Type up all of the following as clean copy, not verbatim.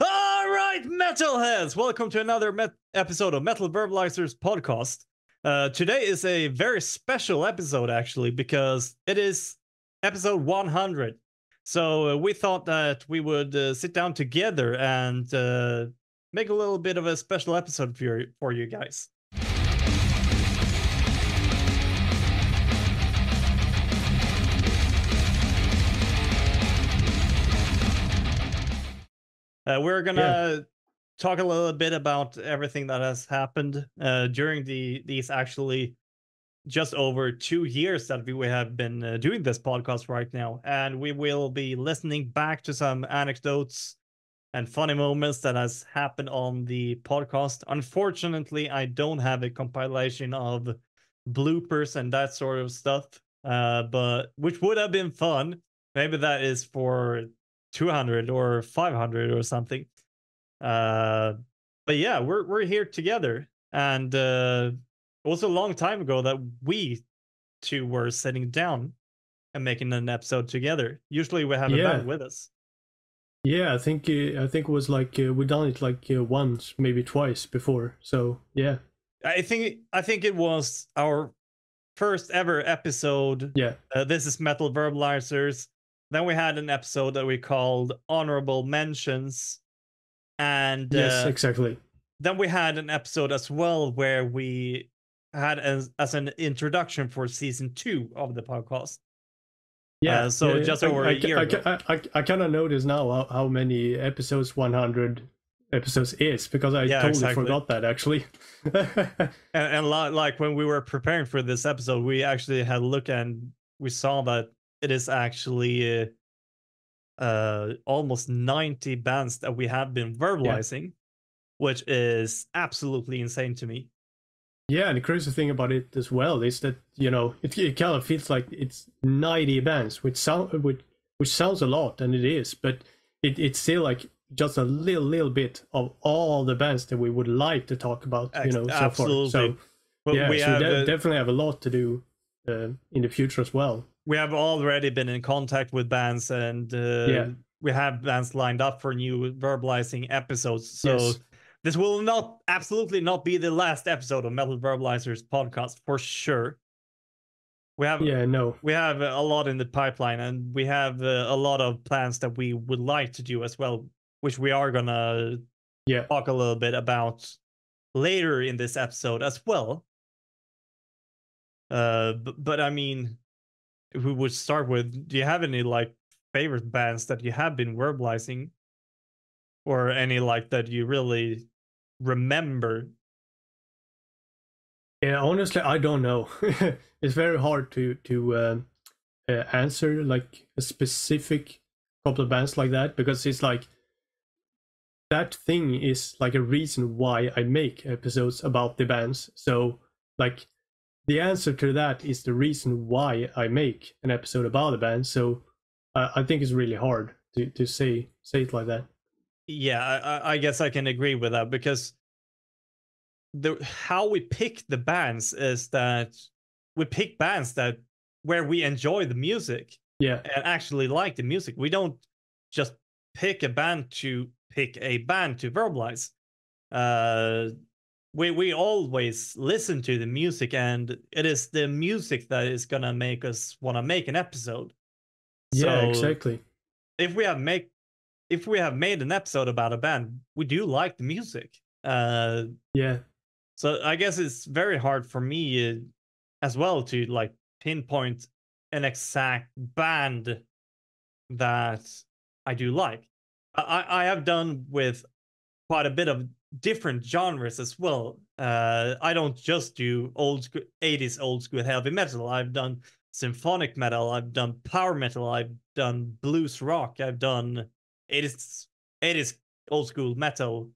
All right, Metalheads, welcome to another episode of Metal Verbalizers podcast. Today is a very special episode, actually, because it is episode 100. So we thought that we would sit down together and make a little bit of a special episode for you guys. We're going to talk a little bit about everything that has happened during these actually just over 2 years that we have been doing this podcast right now. And we will be listening back to some anecdotes and funny moments that has happened on the podcast. Unfortunately, I don't have a compilation of bloopers and that sort of stuff, but which would have been fun. Maybe that is for 200 or 500 or something, but yeah, we're here together. And it was a long time ago that we two were sitting down and making an episode together. Usually we have a band with us. Yeah, I think it was like we done it like once, maybe twice before. So yeah, I think it was our first ever episode. Yeah, this is Metal Verbalizers. Then we had an episode that we called Honorable Mentions. And yes, exactly. Then we had an episode as well where we had as an introduction for season 2 of the podcast. Yeah. So just over a year ago. I kind of notice now how many episodes 100 episodes is, because I totally forgot that, actually. and like when we were preparing for this episode, we actually had a look and we saw that it is actually almost 90 bands that we have been verbalizing, which is absolutely insane to me. Yeah, and the crazy thing about it as well is that, you know, it kind of feels like it's 90 bands, which sounds a lot, and it is, but it's still like just a little bit of all the bands that we would like to talk about, you know, so far. So yeah, we definitely have a lot to do in the future as well. We have already been in contact with bands, and we have bands lined up for new verbalizing episodes. So this will absolutely not be the last episode of Metal Verbalizers podcast for sure. We have a lot in the pipeline, and we have a lot of plans that we would like to do as well, which we are gonna talk a little bit about later in this episode as well. But I mean, if we would start with, do you have any like favorite bands that you have been verbalizing, or any like that you really remember? Yeah, honestly, I don't know. It's very hard to answer like a specific couple of bands like that, because it's like that thing is like a reason why I make episodes about the bands. So like, the answer to that is the reason why I make an episode about the band. So I think it's really hard to say it like that. Yeah, I guess I can agree with that, because how we pick the bands is that we pick bands where we enjoy the music and actually like the music. We don't just pick a band to pick a band to verbalize. We always listen to the music, and it is the music that is going to make us want to make an episode. Yeah, so exactly. If we have made an episode about a band, we do like the music. Yeah. So I guess it's very hard for me as well to like pinpoint an exact band that I do like. I have done with quite a bit of different genres as well. I don't just do 80s old school heavy metal. I've done symphonic metal, I've done power metal, I've done blues rock, I've done 80s old school metal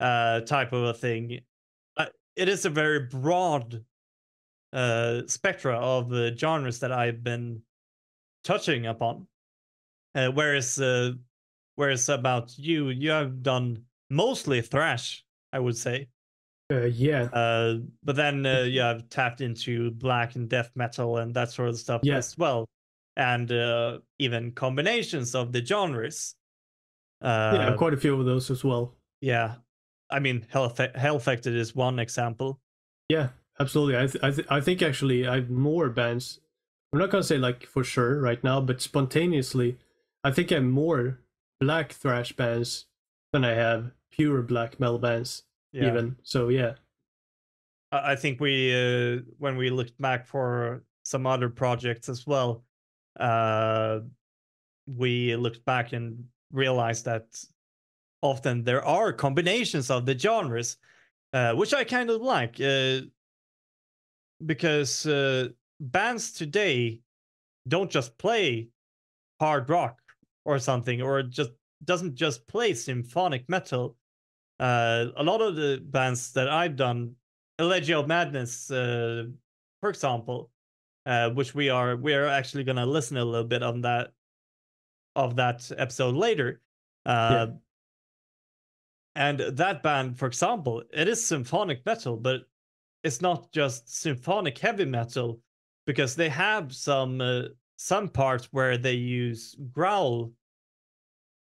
type of a thing. It is a very broad spectra of genres that I've been touching upon, whereas about you have done mostly thrash, I would say. But then you have tapped into black and death metal and that sort of stuff as well, and even combinations of the genres. Yeah, quite a few of those as well. Yeah, I mean, Hellfected is one example. Yeah, absolutely. I think actually I have more bands. I'm not gonna say like for sure right now, but spontaneously, I think I have more black thrash bands than I have pure black metal bands. Yeah. Even so, yeah. I think we when we looked back for some other projects as well, we looked back and realized that often there are combinations of the genres, which I kind of like, because bands today don't just play hard rock or something, or just doesn't just play symphonic metal. A lot of the bands that I've done, Elegy of Madness, for example, which we are actually gonna listen a little bit on that of that episode later. Yeah. And that band, for example, it is symphonic metal, but it's not just symphonic heavy metal, because they have some parts where they use growl,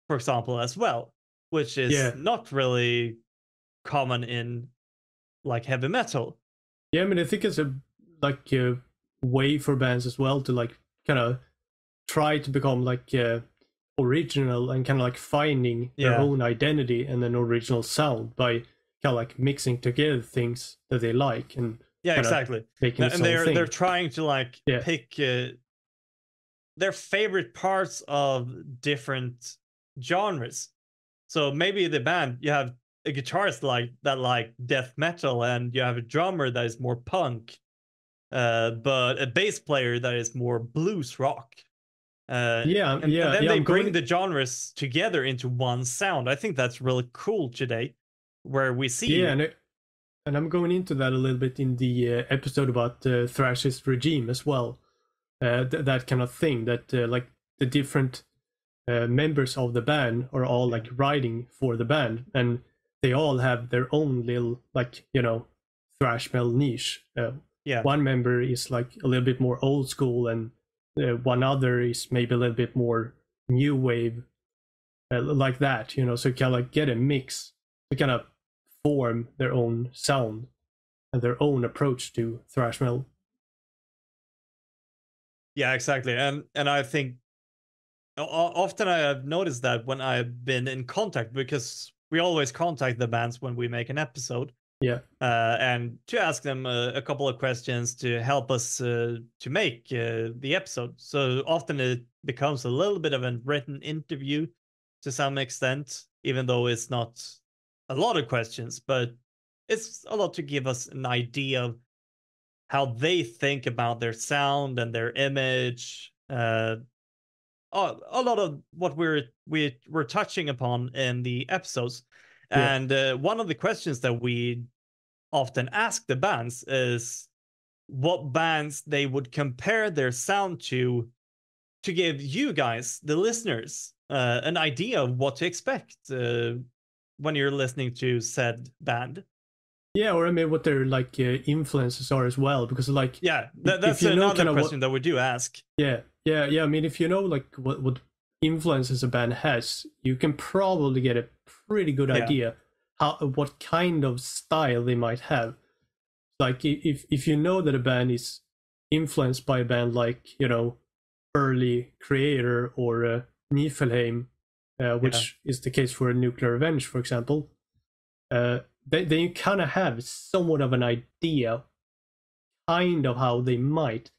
for example, as well, which is not really common in like heavy metal. Yeah, I mean, I think it's a way for bands as well to like kind of try to become like original and kind of like finding their own identity and an original sound by kind of like mixing together things that they like and exactly making and they're trying to like pick their favorite parts of different genres. So maybe the band, you have a guitarist like that like death metal, and you have a drummer that is more punk, but a bass player that is more blues rock. And then they bring the genres together into one sound. I think that's really cool today, where we see and I'm going into that a little bit in the episode about Thrash's regime as well, that kind of thing, that like the different members of the band are all like writing for the band, and they all have their own little, like, you know, thrash metal niche. One member is like a little bit more old school, and one other is maybe a little bit more new wave, like that, you know. So you kind of like get a mix to kind of form their own sound and their own approach to thrash metal. Yeah, exactly. And I think often I have noticed that when I've been in contact, because we always contact the bands when we make an episode, and to ask them a couple of questions to help us to make the episode. So often it becomes a little bit of a written interview to some extent, even though it's not a lot of questions, but it's a lot to give us an idea of how they think about their sound and their image. A lot of what we're touching upon in the episodes. And one of the questions that we often ask the bands is what bands they would compare their sound to give you guys, the listeners, an idea of what to expect when you're listening to said band. Yeah, or I mean, what their like influences are as well, because like that's another question that we do ask. Yeah. I mean, if you know like what influences a band has, you can probably get a pretty good idea what kind of style they might have. Like if you know that a band is influenced by a band like, you know, early Kreator or Nifelheim, which is the case for Nuclear Revenge, for example, then you kind of have somewhat of an idea, kind of how they might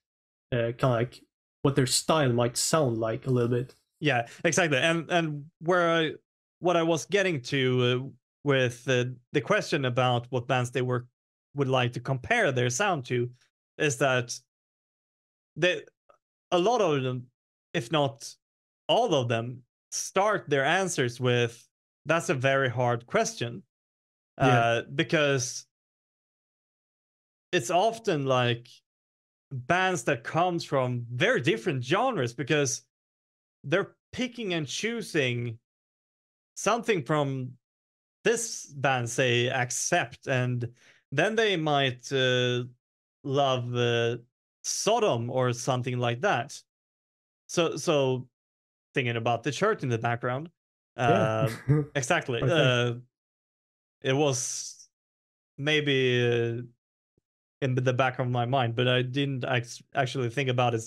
kind of like what their style might sound like a little bit. Yeah, exactly. And what I was getting to with the question about what bands they would like to compare their sound to is that a lot of them, if not all of them, start their answers with, that's a very hard question. Because it's often like bands that comes from very different genres, because they're picking and choosing something from this band, say Accept, and then they might love Sodom or something like that. So thinking about the church in the background, Yeah. Exactly. It was maybe in the back of my mind, but I didn't actually think about it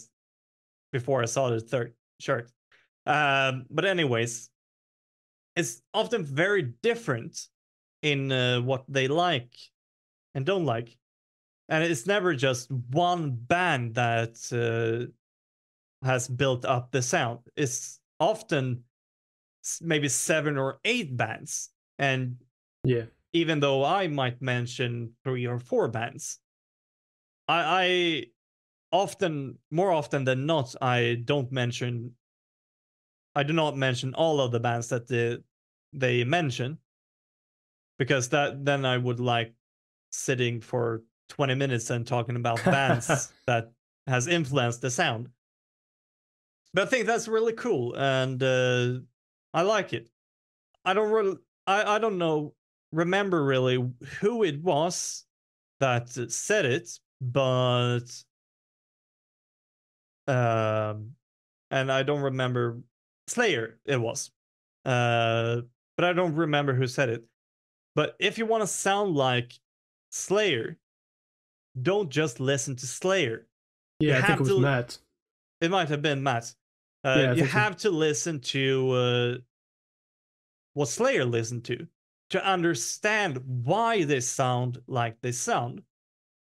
before I saw the third shirt. But anyways, it's often very different in what they like and don't like. And it's never just one band that has built up the sound. It's often maybe 7 or 8 bands. And yeah, even though I might mention 3 or 4 bands, I often, more often than not, I do not mention all of the bands that they mention, because then I would like sitting for 20 minutes and talking about bands that has influenced the sound. But I think that's really cool, and I like it. I don't remember really who it was that said it, but and I don't remember, Slayer it was, but I don't remember who said it. But if you want to sound like Slayer, don't just listen to Slayer. Yeah, I think it was Matt. It might have been Matt. You have to listen to what Slayer listened to understand why they sound like they sound.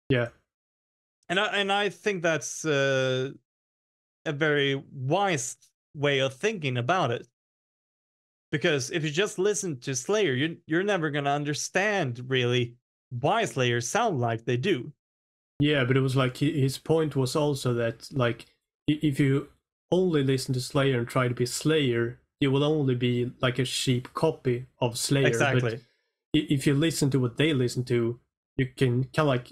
Yeah. And I think that's a very wise way of thinking about it. Because if you just listen to Slayer, you're never going to understand really why Slayer sound like they do. Yeah, but it was like his point was also that, like, if you only listen to Slayer and try to be Slayer, you will only be like a cheap copy of Slayer. Exactly. But if you listen to what they listen to, you can kind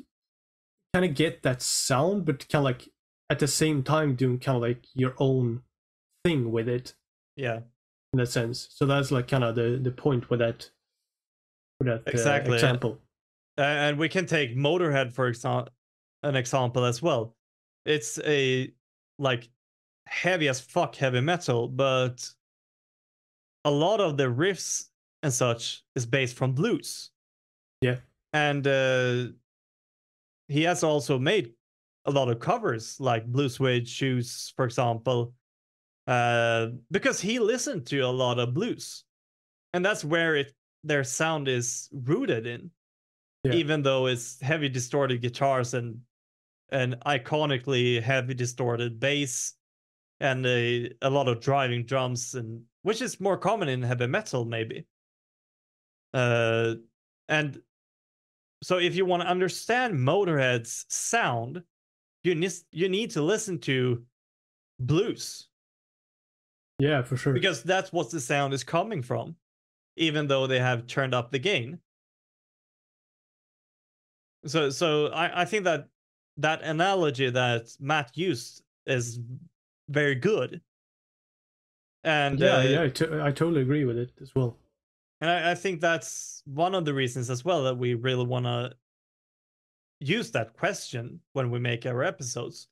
of get that sound, but kind of like at the same time doing kind of like your own thing with it. Yeah. In that sense. So that's like kind of the point with that. With that exactly. Example. And we can take Motörhead for an example as well. It's a like heavy as fuck heavy metal, but a lot of the riffs and such is based from blues. Yeah. And he has also made a lot of covers, like Blue Suede Shoes, for example, because he listened to a lot of blues. And that's where their sound is rooted in. Yeah. Even though it's heavy distorted guitars and iconically heavy distorted bass and a lot of driving drums, and which is more common in heavy metal maybe. And so if you want to understand Motörhead's sound, you need to listen to blues. Yeah, for sure. Because that's what the sound is coming from, even though they have turned up the gain. So I think that analogy that Matt used is very good. And I totally agree with it as well. And I think that's one of the reasons as well that we really want to use that question when we make our episodes,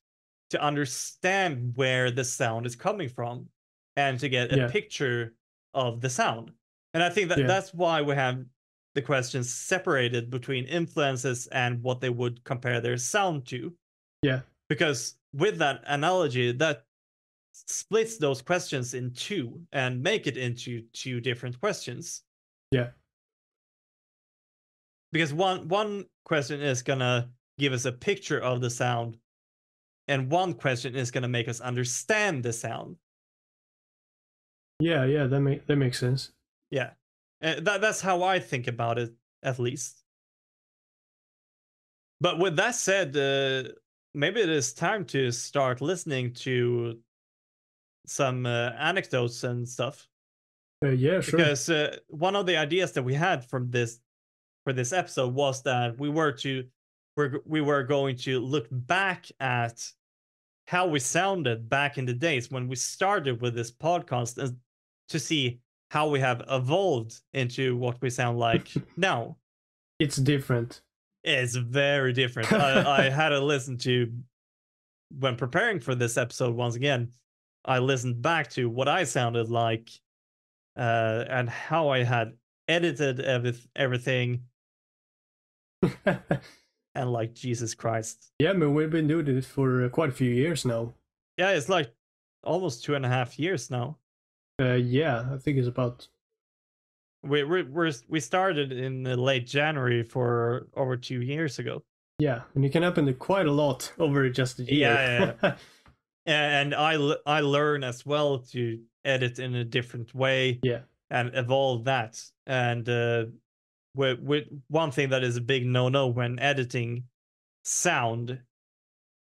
to understand where the sound is coming from and to get a picture of the sound. And I think that that's why we have the questions separated between influences and what they would compare their sound to. Yeah. Because with that analogy, that splits those questions in two and make it into 2 different questions. Yeah. Because one question is gonna give us a picture of the sound, and one question is gonna make us understand the sound. Yeah, that makes sense. Yeah. That's how I think about it, at least. But with that said, maybe it is time to start listening to some anecdotes and stuff. Yeah, sure. Because one of the ideas that we had for this episode was that we were going to look back at how we sounded back in the days when we started with this podcast, and to see how we have evolved into what we sound like now. It's different. It's very different. I had to listen to, when preparing for this episode once again, I listened back to what I sounded like and how I had edited everything. And like, Jesus Christ. Yeah, I mean, we've been doing this for quite a few years now. Yeah, it's like almost 2.5 years now. Yeah, I think it's about... We started in late January for over 2 years ago. Yeah, and it can happen to quite a lot over just a year. Yeah, yeah. And I learn as well to edit in a different way. Yeah, and evolve that. And with one thing that is a big no-no when editing sound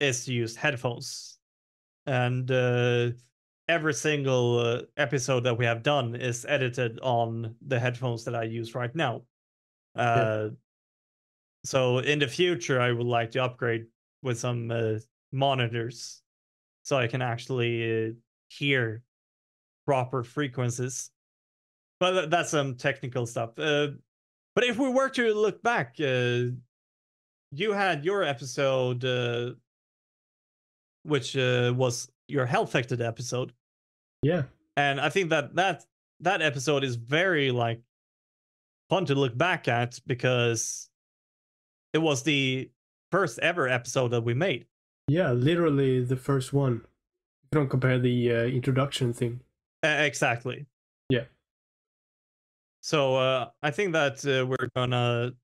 is to use headphones. And every single episode that we have done is edited on the headphones that I use right now. Yeah. So in the future, I would like to upgrade with some monitors so I can actually hear proper frequencies. But that's some technical stuff. But if we were to look back, you had your episode, which was your Hellfected episode. Yeah. And I think that episode is very, like, fun to look back at, because it was the first ever episode that we made. Yeah, literally the first one. You don't compare the introduction thing. Exactly. Yeah. So I think that we're gonna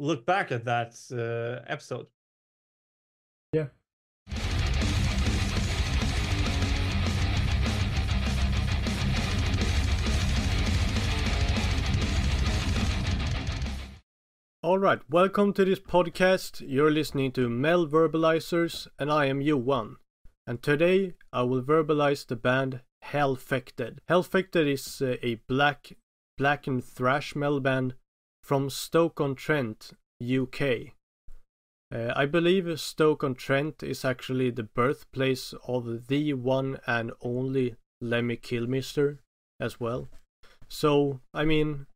look back at that episode. Yeah. Alright, welcome to this podcast. You're listening to Metal Verbalizers, and I am Johan. And today I will verbalize the band Hellfected. Hellfected is a black and thrash metal band from Stoke on Trent, UK. I believe Stoke on Trent is actually the birthplace of the one and only Lemmy Kilmister as well. So, I mean...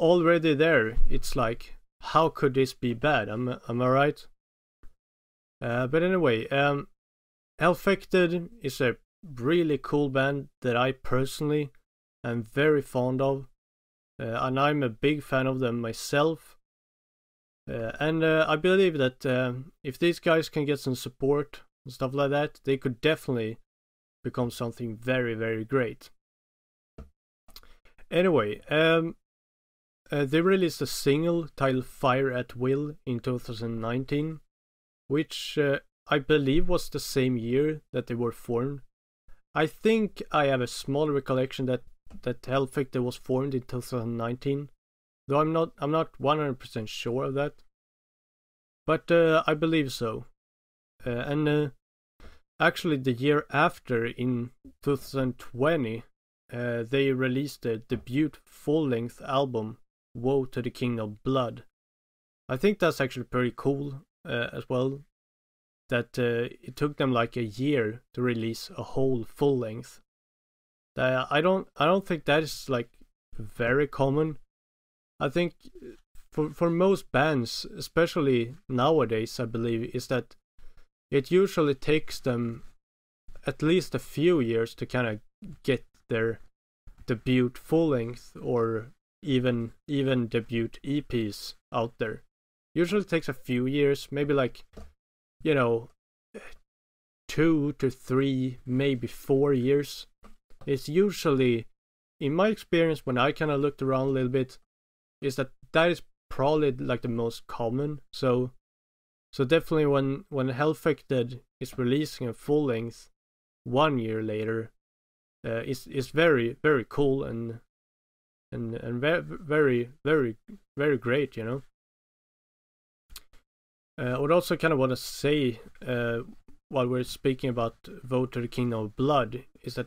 already there, it's like, how could this be bad? Am I right? But anyway, Hellfected is a really cool band that I personally am very fond of, and I'm a big fan of them myself. And I believe that if these guys can get some support and stuff like that, they could definitely become something very, very great. Anyway, they released a single titled Fire at Will in 2019, which I believe was the same year that they were formed. I think I have a small recollection that Hellfected was formed in 2019, though I'm not 100% sure of that, but I believe so. And actually the year after, in 2020, they released their debut full-length album, Woe to the King of Blood. I think that's actually pretty cool as well, that it took them like a year to release a whole full length. I don't think that is like very common. I think for most bands, especially nowadays, I believe is that it usually takes them at least a few years to kind of get their debut full length or even debut EPs out there. Usually takes a few years, maybe like, you know, 2 to 3, maybe 4 years. It's usually, in my experience, when I kind of looked around a little bit, is that is probably like the most common. So definitely when Hellfected is releasing a full length 1 year later, it's very, very cool and very, very, very great, you know. I would also kind of want to say, while we're speaking about Vote to the Kingdom of Blood, is that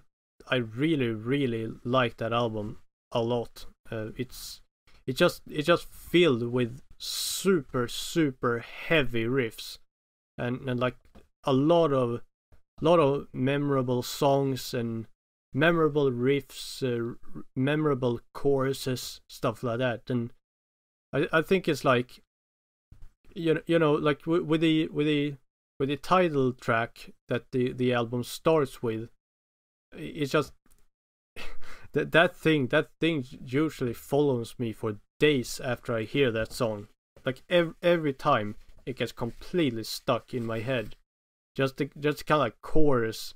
I really, really like that album a lot. It's just filled with super, super heavy riffs, and like a lot of memorable songs and memorable riffs, memorable choruses, stuff like that. And I think it's like, you know, like with the title track that the album starts with, it's just That thing usually follows me for days after I hear that song. Like every time, it gets completely stuck in my head. Just kind of like chorus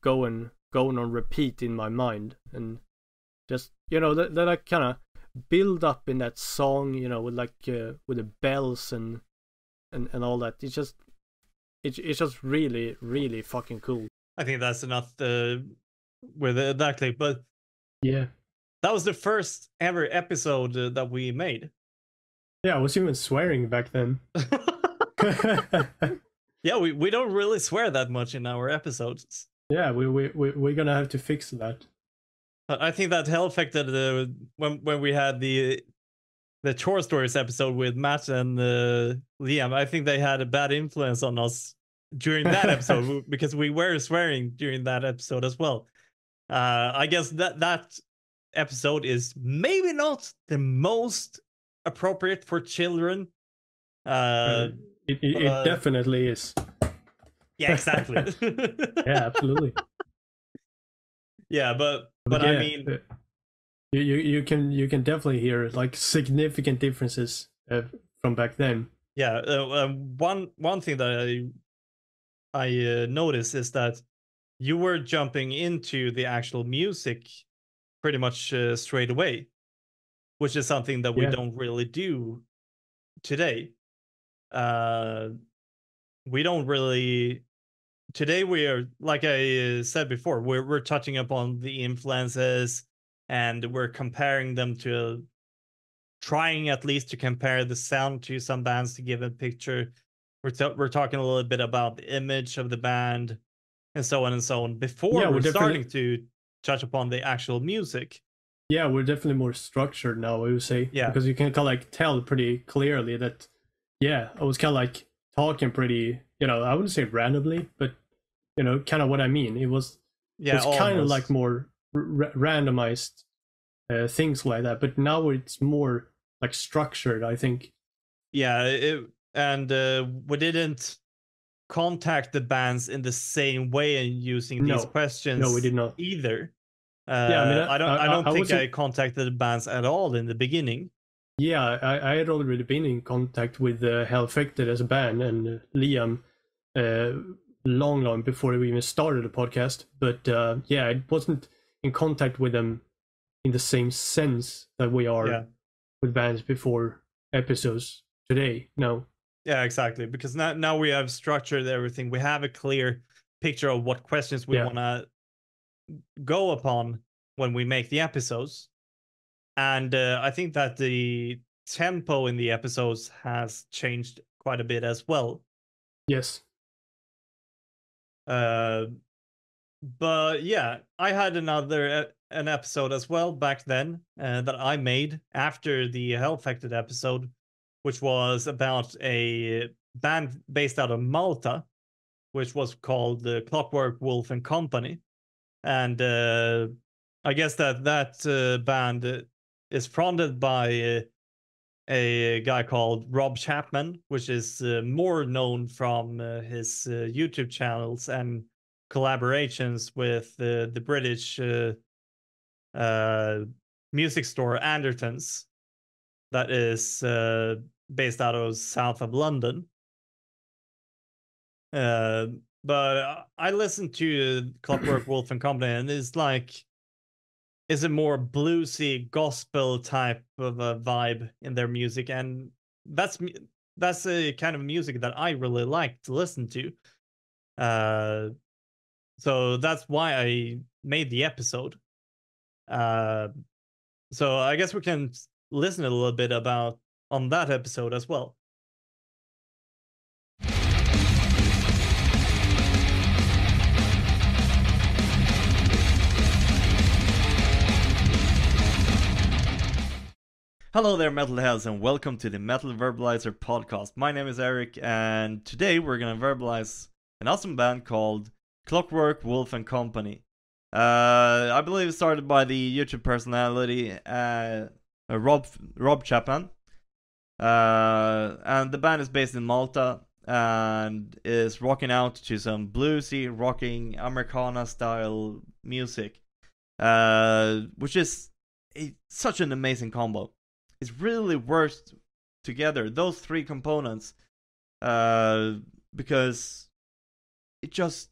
going on repeat in my mind, and just, you know, that I kind of build up in that song, you know, with like with the bells and all that. It's just it's just really fucking cool. I think that's enough with that clip, but yeah, that was the first ever episode that we made. Yeah, I was even swearing back then. Yeah, we don't really swear that much in our episodes. Yeah, we're gonna have to fix that. I think that Hellfected, when we had the Chore Stories episode with Matt and Liam, I think they had a bad influence on us during that episode, because we were swearing during that episode as well. I guess that episode is maybe not the most appropriate for children. It definitely is. Yeah, exactly. Yeah, absolutely. Yeah, but yeah, I mean, you can definitely hear like significant differences from back then. Yeah, one thing that I noticed is that you were jumping into the actual music pretty much straight away, which is something that we don't really do today. We don't really. Today we are, like I said before, we're touching upon the influences, and we're comparing them to, trying at least to compare the sound to some bands to give a picture. We're talking a little bit about the image of the band, and so on and so on. Before we're starting to touch upon the actual music. Yeah, we're definitely more structured now, I would say. Yeah, because you can kind of like tell pretty clearly that. Yeah, I was kind of like talking pretty, you know, I wouldn't say randomly, but you know, kind of what I mean. It was, it's kind of like more randomized things like that. But now it's more like structured, I think. Yeah, and we didn't contact the bands in the same way and using these questions. No, we did not either. Yeah, I mean, I don't think I contacted the bands at all in the beginning. Yeah, I had already been in contact with Hellfected as a band and Liam long before we even started the podcast. But yeah, I wasn't in contact with them in the same sense that we are with bands before episodes today. No. Yeah, exactly. Because now we have structured everything. We have a clear picture of what questions we want to go upon when we make the episodes. And I think that the tempo in the episodes has changed quite a bit as well. Yes. But yeah, I had an episode as well back then that I made after the Hellfected episode, which was about a band based out of Malta, which was called the Clockwork Wolf and Company. And I guess that band... is founded by a guy called Rob Chapman, which is more known from his YouTube channels and collaborations with the British music store Andertons, that is based out of south of London. But I listened to Clockwork Wolf and Company, and it's like, is a more bluesy gospel type of a vibe in their music, and that's a kind of music that I really like to listen to. So that's why I made the episode. So I guess we can listen a little bit on that episode as well. Hello there, Metalheads, and welcome to the Metal Verbalizer podcast. My name is Eric, and today we're going to verbalize an awesome band called Clockwork Wolf and Company. I believe it started by the YouTube personality Rob Chapman. And the band is based in Malta and is rocking out to some bluesy, rocking Americana-style music. which is such an amazing combo. It's really works together, those three components, because it just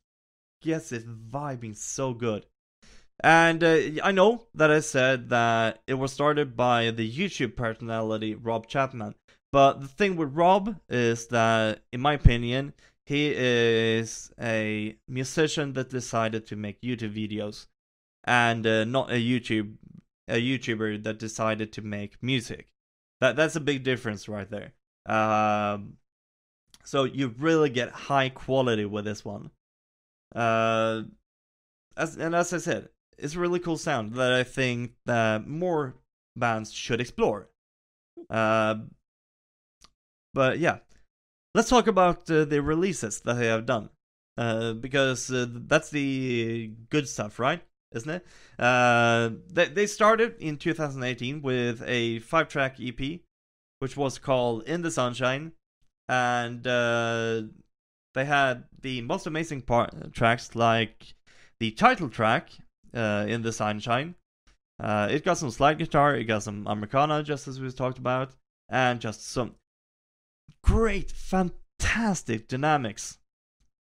gets it vibing so good. And I know that I said that it was started by the YouTube personality Rob Chapman, but the thing with Rob is that, in my opinion, he is a musician that decided to make YouTube videos, and not a YouTuber that decided to make music. That's a big difference right there. So you really get high quality with this one. As I said, it's a really cool sound that I think that more bands should explore. But yeah, let's talk about the releases that they have done, because that's the good stuff, right? Isn't it? They started in 2018 with a 5-track EP, which was called In the Sunshine, and they had the most amazing tracks, like the title track, In the Sunshine. It got some slide guitar, it got some Americana, just as we talked about, and just some great, fantastic dynamics.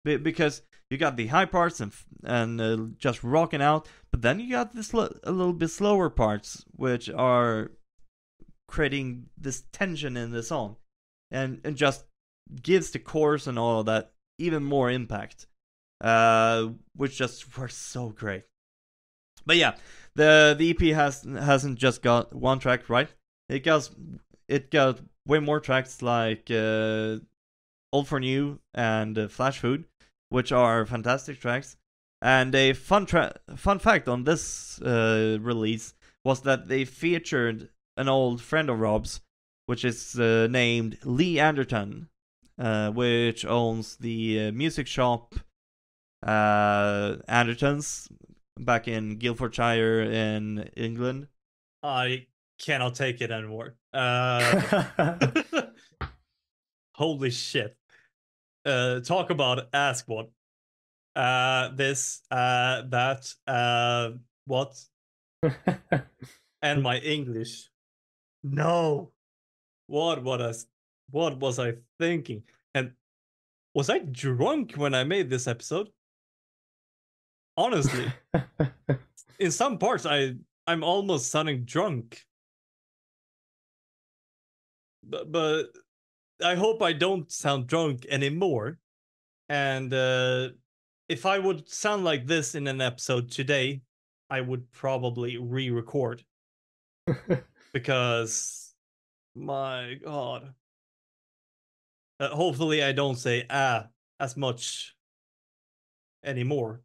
Because you got the high parts and just rocking out, but then you got this a little bit slower parts, which are creating this tension in the song, and just gives the chorus and all of that even more impact, which just works so great. But yeah, the EP hasn't just got one track, right? It got way more tracks, like Old for New and Flash Food, which are fantastic tracks. And a fun fact on this release was that they featured an old friend of Rob's, which is named Lee Anderton, which owns the music shop Andertons back in Guildfordshire in England. I cannot take it anymore. Holy shit. Talk about ask what. This, that, what? And my English. No. What was I thinking? And was I drunk when I made this episode? Honestly. In some parts I'm almost sounding drunk. But I hope I don't sound drunk anymore. And if I would sound like this in an episode today, I would probably re-record. Because, my God. Hopefully I don't say as much anymore.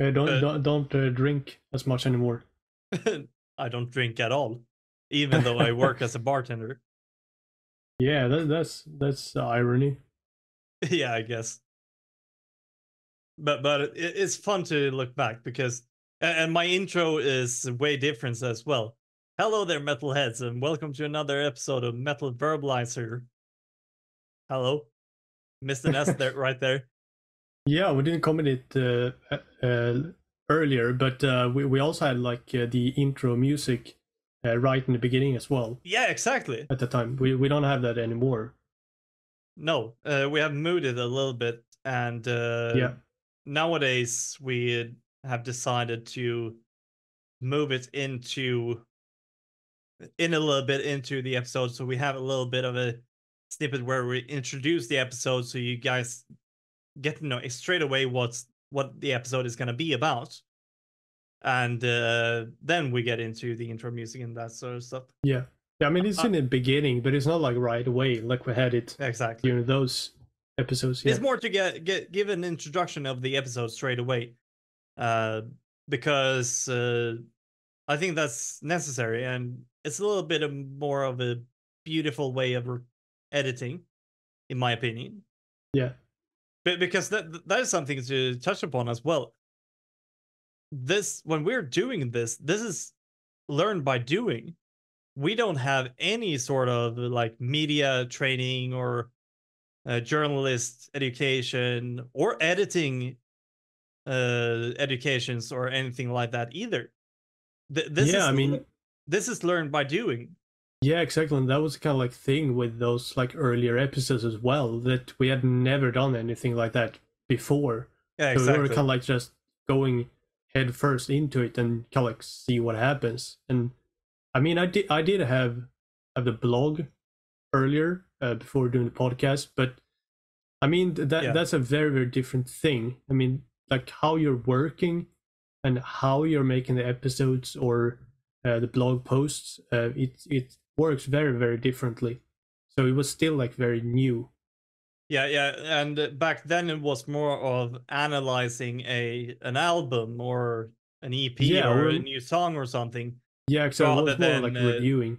Don't drink as much anymore. I don't drink at all, even though I work as a bartender. Yeah, that's irony. Yeah, I guess. But it's fun to look back, because and my intro is way different as well. Hello there, metalheads, and welcome to another episode of Metal Verbalizer. Hello, missed an S there, right there. Yeah, we didn't comment it earlier, but we also had like the intro music. Right in the beginning as well. Yeah, exactly. At the time, we don't have that anymore. No, we have moved it a little bit, and yeah, nowadays we have decided to move it in a little bit into the episode, so we have a little bit of a snippet where we introduce the episode, so you guys get to know straight away what the episode is going to be about. And then we get into the intro music and that sort of stuff. Yeah, I mean, it's in the beginning, but it's not like right away like we had it exactly during those episodes. Yeah. It's more to give an introduction of the episode straight away, because I think that's necessary, and it's a little bit more of a beautiful way of editing, in my opinion. Yeah, but because that is something to touch upon as well. This, when we're doing this is learned by doing. We don't have any sort of like media training or journalist education or editing educations or anything like that either. This is learned by doing. Yeah, exactly. And that was the kind of like thing with those like earlier episodes as well, that we had never done anything like that before. Yeah, exactly. So we were kind of like just going head first into it and kind of like see what happens. And I mean, I did have the blog earlier before doing the podcast, but I mean that's a very, very different thing. I mean, like how you're working and how you're making the episodes or the blog posts, it works very, very differently. So it was still like very new. Yeah. And back then it was more of analyzing an album or an EP or a new song or something. Yeah, exactly. Rather than like reviewing.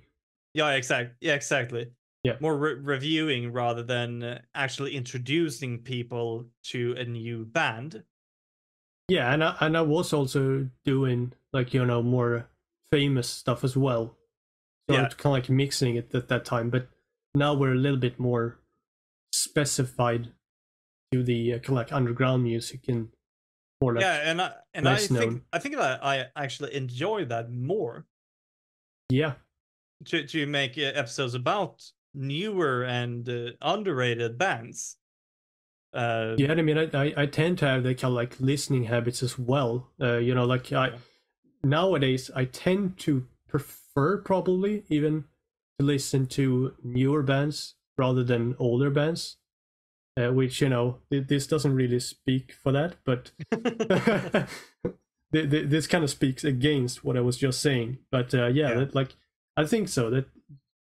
Yeah, exactly. Yeah, exactly. Yeah, more reviewing rather than actually introducing people to a new band. Yeah, and I was also doing like, you know, more famous stuff as well. So yeah, it's kind of like mixing it at that time. But now we're a little bit more specified to the kind of like underground music and more like I think I actually enjoy that more. Yeah. To make episodes about newer and underrated bands. Yeah, I mean, I tend to have the kind of like listening habits as well. You know, like nowadays I tend to prefer probably even to listen to newer bands rather than older bands, which, you know, this doesn't really speak for that, but this kind of speaks against what I was just saying. But I think so, that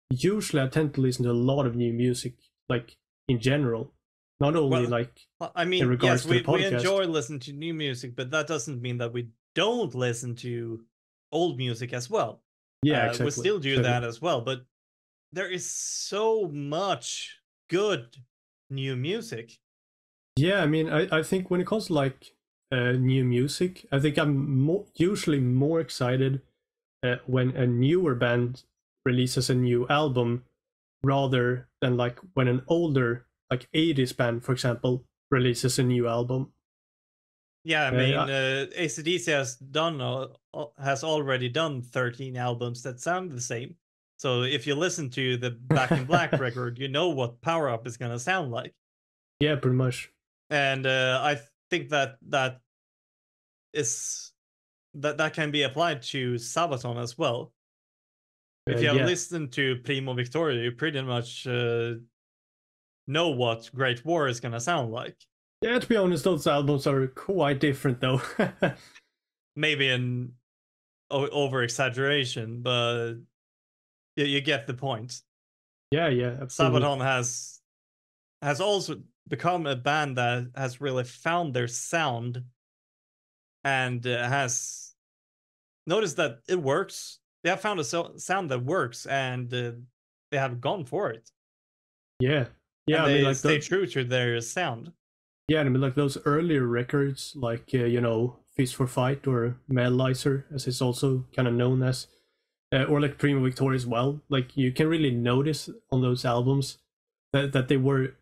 usually I tend to listen to a lot of new music, like in general, not only in regards to the podcast. We enjoy listening to new music, but that doesn't mean that we don't listen to old music as well. Yeah, exactly. We still do that as well, but there is so much good new music. Yeah, I mean, I think when it comes to like new music, I think I'm usually more excited when a newer band releases a new album rather than like when an older like 80s band, for example, releases a new album. Yeah, I mean, AC/DC has already done 13 albums that sound the same. So if you listen to the Back in Black record, you know what Power Up is going to sound like. Yeah, pretty much. And I think that can be applied to Sabaton as well. If you have listened to Primo Victoria, you pretty much know what Great War is going to sound like. Yeah, to be honest, those albums are quite different, though. Maybe an over-exaggeration, but you get the point. Yeah, absolutely. Sabaton has also become a band that has really found their sound and has noticed that it works. They have found a sound that works, and they have gone for it. Yeah, and they stay true to their sound. Yeah, I mean, like those earlier records, like you know, Fist for Fight or Metalizer, as it's also kind of known as, or like Primo Victoria as well. Like you can really notice on those albums that they were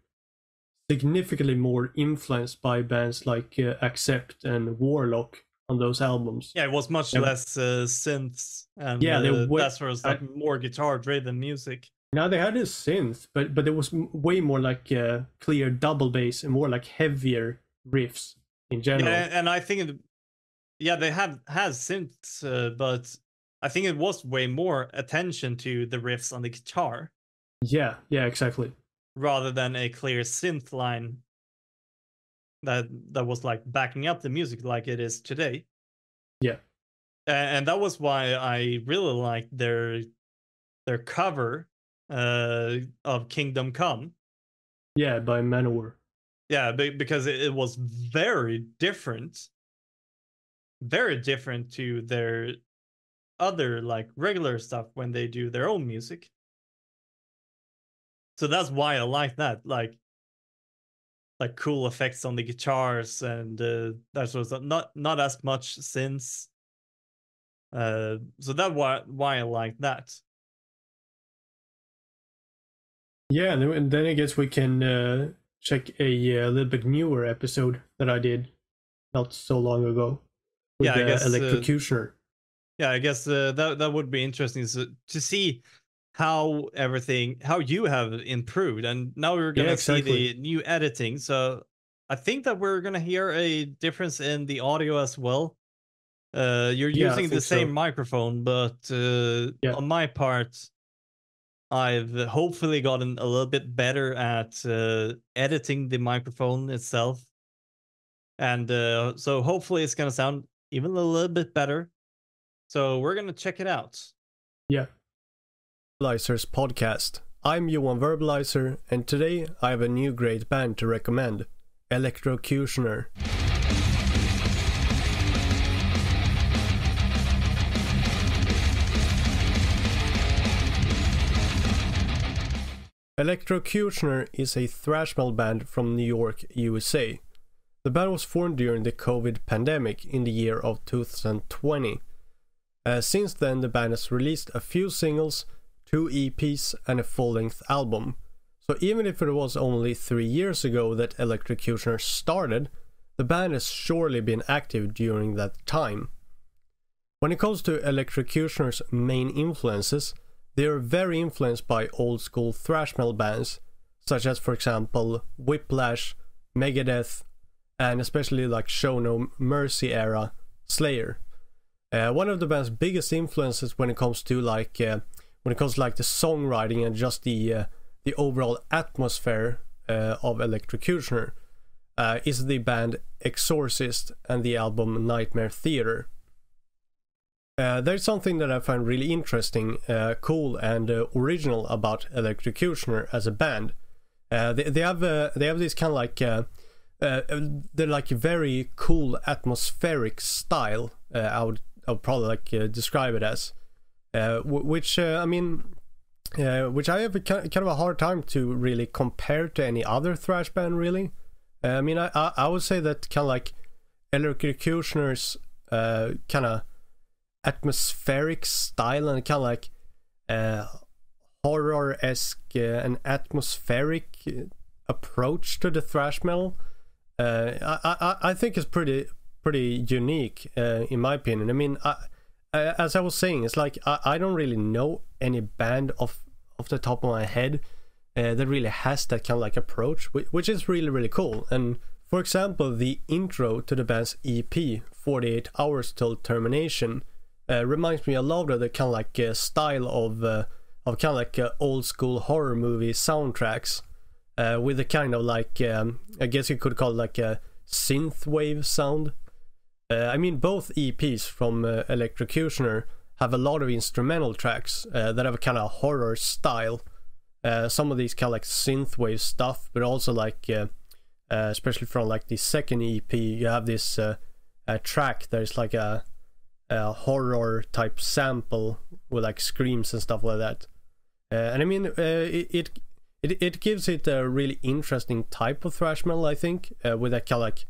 significantly more influenced by bands like Accept and Warlock on those albums. Yeah, it was much less synths and that sort of like more guitar-driven music. Now they had a synth, but there was way more like clear double bass and more like heavier riffs in general. Yeah, and I think they had synths, but I think it was way more attention to the riffs on the guitar. Yeah, exactly. Rather than a clear synth line that was like backing up the music like it is today. Yeah, and that was why I really liked their cover of Kingdom Come. Yeah, by Manowar. Yeah, because it was very different to their other like regular stuff when they do their own music. So that's why I like that, like cool effects on the guitars and that sort of stuff. Not as much synths. So that's why I like that. Yeah, and then I guess we can check a little bit newer episode that I did not so long ago with I guess Electrocutioner. I guess that would be interesting to see how everything, how you have improved, and now we're gonna see the new editing. So I think that we're gonna hear a difference in the audio as well. You're using the same microphone, but on my part, I've hopefully gotten a little bit better at editing the microphone itself, and so hopefully it's gonna sound even a little bit better. So we're gonna check it out. Yeah. Verbalizers podcast. I'm Johan Verbalizer, and today I have a new great band to recommend, Electrocutioner. Electrocutioner is a thrash metal band from New York, USA. The band was formed during the COVID pandemic in the year of 2020. Since then, the band has released a few singles, 2 EPs and a full-length album. So even if it was only 3 years ago that Electrocutioner started, the band has surely been active during that time. When it comes to Electrocutioner's main influences, they are very influenced by old-school thrash metal bands, such as for example Whiplash, Megadeth, and especially like Show No Mercy era Slayer. One of the band's biggest influences when it comes to like the songwriting and just the overall atmosphere of Electrocutioner is the band Exorcist and the album Nightmare Theater. There's something that I find really interesting, cool and original about Electrocutioner as a band. They have this kind of like they're like a very cool atmospheric style. I would probably like describe it as. Which I have a kind of a hard time to really compare to any other thrash band, really. I would say that kind of like Electrocutioner's kind of atmospheric style and kind of like horror-esque and atmospheric approach to the thrash metal, I think is pretty unique in my opinion. I mean, as I was saying, it's like I don't really know any band off the top of my head that really has that kind of like approach, which is really cool. And for example, the intro to the band's EP 48 Hours Till Termination reminds me a lot of the kind of like style of kind of like old school horror movie soundtracks, with a kind of like I guess you could call it like a synthwave sound. I mean, both EPs from Electrocutioner have a lot of instrumental tracks that have a kind of horror style. Some of these kind of like synthwave stuff, but also like, especially from like the second EP, you have this track that is like a horror type sample with like screams and stuff like that. And I mean, it gives it a really interesting type of thrash metal, I think, with that kind of like,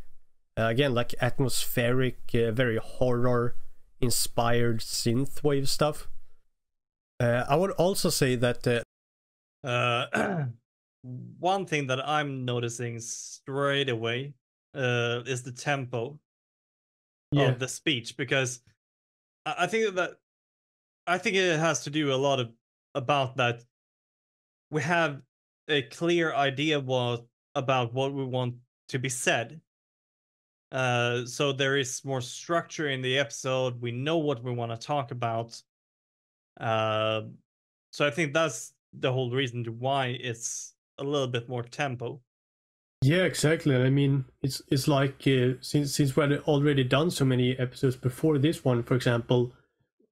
again, like atmospheric, very horror-inspired synthwave stuff. I would also say that one thing that I'm noticing straight away is the tempo of the speech, because I think it has to do a lot about that. We have a clear idea about what we want to be said. So there is more structure in the episode. We know what we want to talk about. So I think that's the whole reason why it's a little bit more tempo. Yeah, exactly. I mean, it's like since we've already done so many episodes before this one, for example,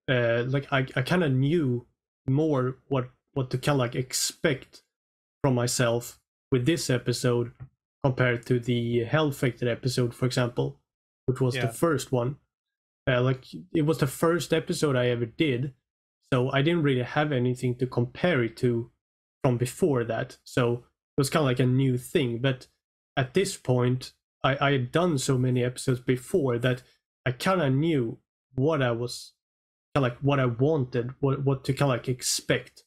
like I kind of knew more what to kind of like expect from myself with this episode compared to the Hellfected episode, for example, which was the first one. Like, it was the first episode I ever did, so I didn't really have anything to compare it to from before that. So it was kind of like a new thing. But at this point, I had done so many episodes before that I kind of knew what I was, kind of like what I wanted, what to kind of like expect,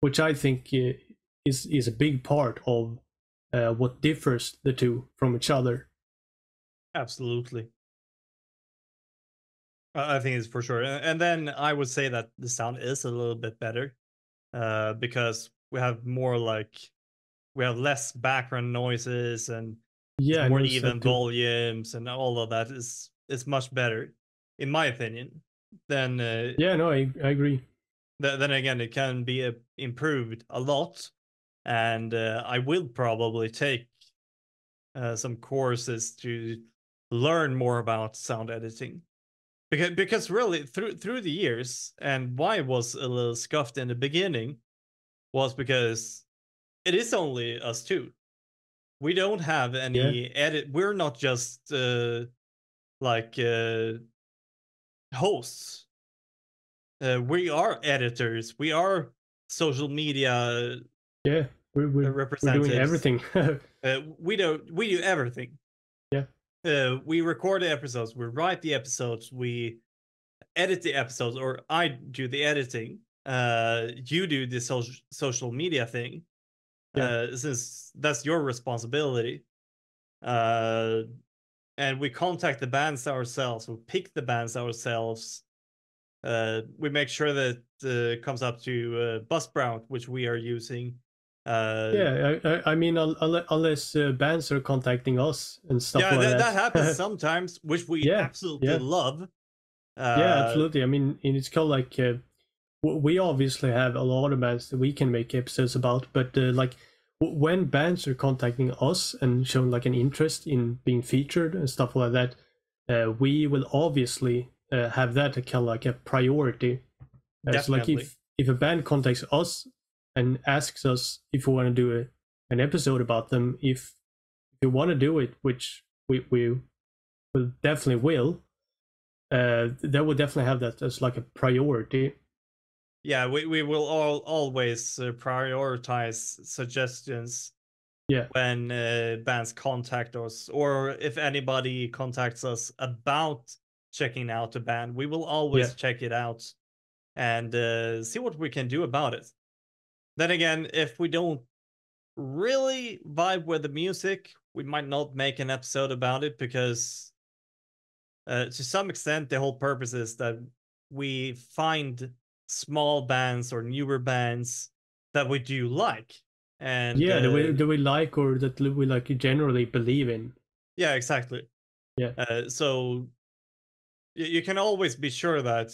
which I think is a big part of what differs the two from each other. Absolutely. I think it's for sure. And then I would say that the sound is a little bit better because we have more like, we have less background noises and more even volumes and all of that is much better, in my opinion. Then I agree. Then again, it can be improved a lot, and I will probably take some courses to learn more about sound editing. Because really, through the years, and why I was a little scuffed in the beginning was because it is only us two. We don't have any edit. We're not just hosts. We are editors. We are social media. Yeah, we're doing everything. We do everything. Yeah. We record the episodes, we write the episodes, we edit the episodes, or I do the editing. You do the social media thing, since that's your responsibility. And we contact the bands ourselves, we pick the bands ourselves. We make sure that it comes up to Buzzsprout, which we are using. Unless bands are contacting us and stuff like that. That happens sometimes, which we absolutely love. Absolutely. I mean, it's kind of like we obviously have a lot of bands that we can make episodes about, but when bands are contacting us and showing like an interest in being featured and stuff like that, we will obviously have that kind of like a priority. So like if a band contacts us and asks us if we want to do an episode about them, if you want to do it, which we will definitely will, that will definitely have that as like a priority. Yeah, we will always prioritize suggestions when bands contact us, or if anybody contacts us about checking out a band, we will always check it out and see what we can do about it. Then again, if we don't really vibe with the music, we might not make an episode about it, because to some extent, the whole purpose is that we find small bands or newer bands that we do like. And that we like, or that we like generally believe in. Yeah, exactly. Yeah. So you can always be sure that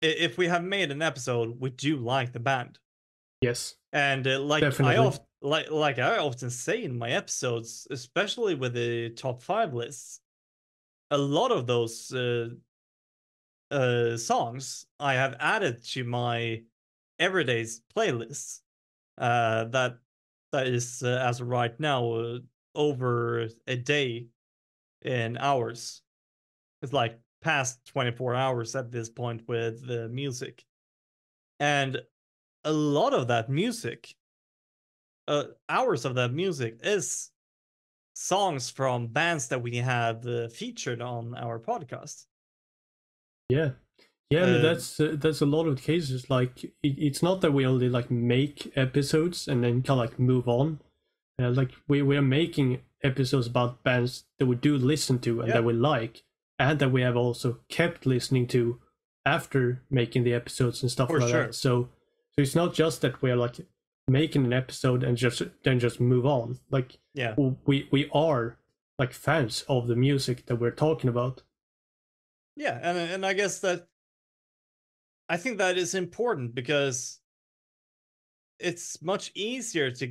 if we have made an episode, we do like the band. Yes, and I often say in my episodes, especially with the top 5 lists, a lot of those songs I have added to my everyday's playlist. That is as of right now over a day in hours. It's like past 24 hours at this point with the music, and a lot of that music, hours of that music, is songs from bands that we have featured on our podcast. That's a lot of cases. Like it's not that we only like make episodes and then kind of like move on. Like we're making episodes about bands that we do listen to and that we like, and that we have also kept listening to after making the episodes and stuff that. So it's not just that we're like making an episode and just move on. Like we are like fans of the music that we're talking about. Yeah, and I guess that I think that is important, because it's much easier to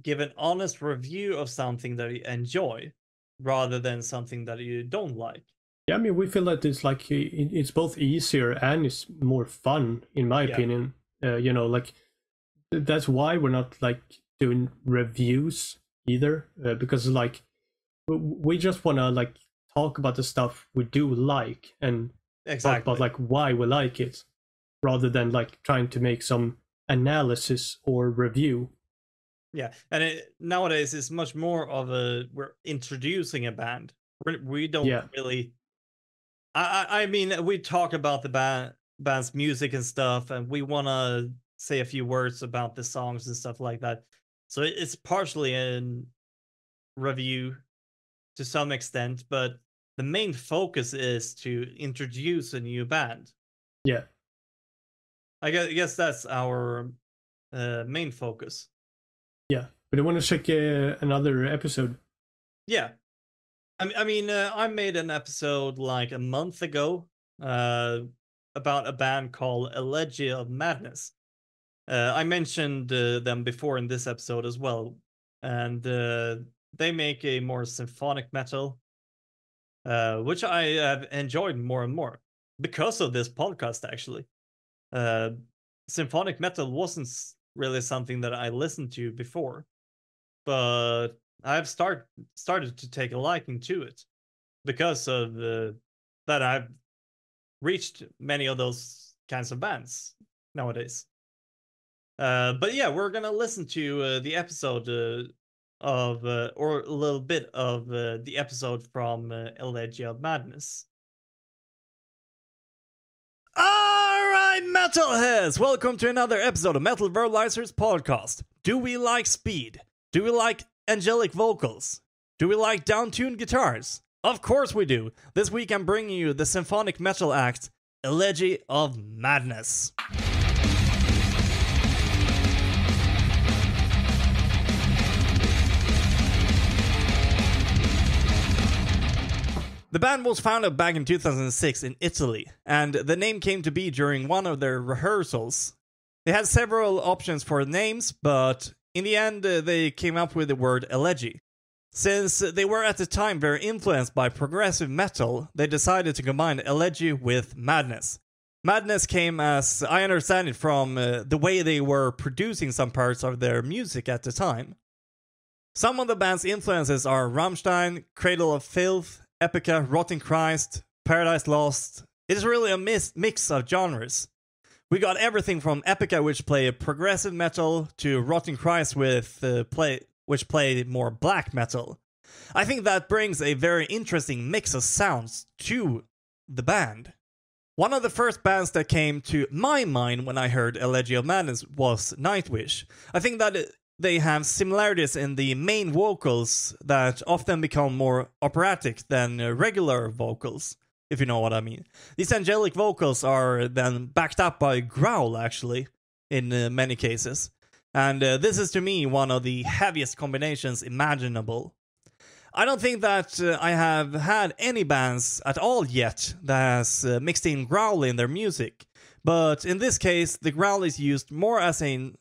give an honest review of something that you enjoy rather than something that you don't like. Yeah, I mean, we feel that it's like it's both easier and it's more fun, in my opinion. That's why we're not like doing reviews either, because like we just want to like talk about the stuff we do like and talk about like why we like it, rather than like trying to make some analysis or review. Yeah, and nowadays it's much more of we're introducing a band. We don't really. I mean, we talk about the band's music and stuff, and we want to say a few words about the songs and stuff like that. So it's partially in review to some extent, but the main focus is to introduce a new band. Yeah. I guess that's our main focus. Yeah, but I want to check another episode. Yeah. I mean, I made an episode like a month ago about a band called Elegy of Madness. I mentioned them before in this episode as well. And they make a more symphonic metal, which I have enjoyed more and more because of this podcast, actually. Symphonic metal wasn't really something that I listened to before, but I've started to take a liking to it because of that I've reached many of those kinds of bands nowadays. But yeah, we're going to listen to the episode of, or a little bit of the episode from Elegy of Madness. Alright, Metalheads! Welcome to another episode of Metal Verbalizers podcast. Do we like speed? Do we like angelic vocals? Do we like down-tuned guitars? Of course we do! This week I'm bringing you the symphonic metal act, Elegy of Madness. The band was founded back in 2006 in Italy, and the name came to be during one of their rehearsals. They had several options for names, but in the end they came up with the word elegy. Since they were at the time very influenced by progressive metal, they decided to combine elegy with madness. Madness came, as I understand it, from the way they were producing some parts of their music at the time. Some of the band's influences are Rammstein, Cradle of Filth, Epica, Rotting Christ, Paradise Lost. It is really a mix of genres. We got everything from Epica, which played progressive metal, to Rotting Christ, which played more black metal. I think that brings a very interesting mix of sounds to the band. One of the first bands that came to my mind when I heard Elegy of Madness was Nightwish. I think that they have similarities in the main vocals that often become more operatic than regular vocals, if you know what I mean. These angelic vocals are then backed up by growl, actually, in many cases. And this is, to me, one of the heaviest combinations imaginable. I don't think that I have had any bands at all yet that has mixed in growl in their music. But in this case, the growl is used more as a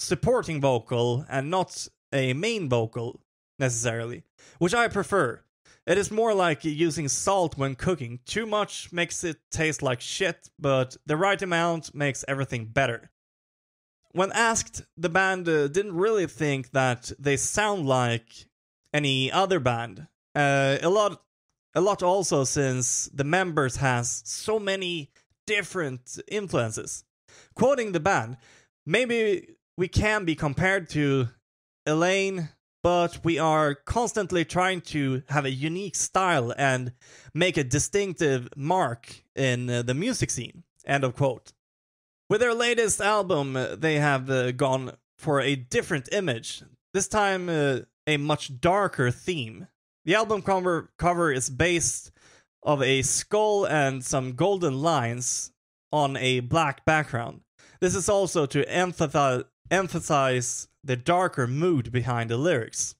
supporting vocal and not a main vocal necessarily, which I prefer. It is more like using salt when cooking. Too much makes it taste like shit, but the right amount makes everything better. When asked, the band didn't really think that they sound like any other band. A lot also, since the members has so many different influences. Quoting the band, maybe we can be compared to Elaine, but we are constantly trying to have a unique style and make a distinctive mark in the music scene. End of quote. With their latest album, they have gone for a different image, this time a much darker theme. The album cover is based of a skull and some golden lines on a black background. This is also to emphasize the darker mood behind the lyrics.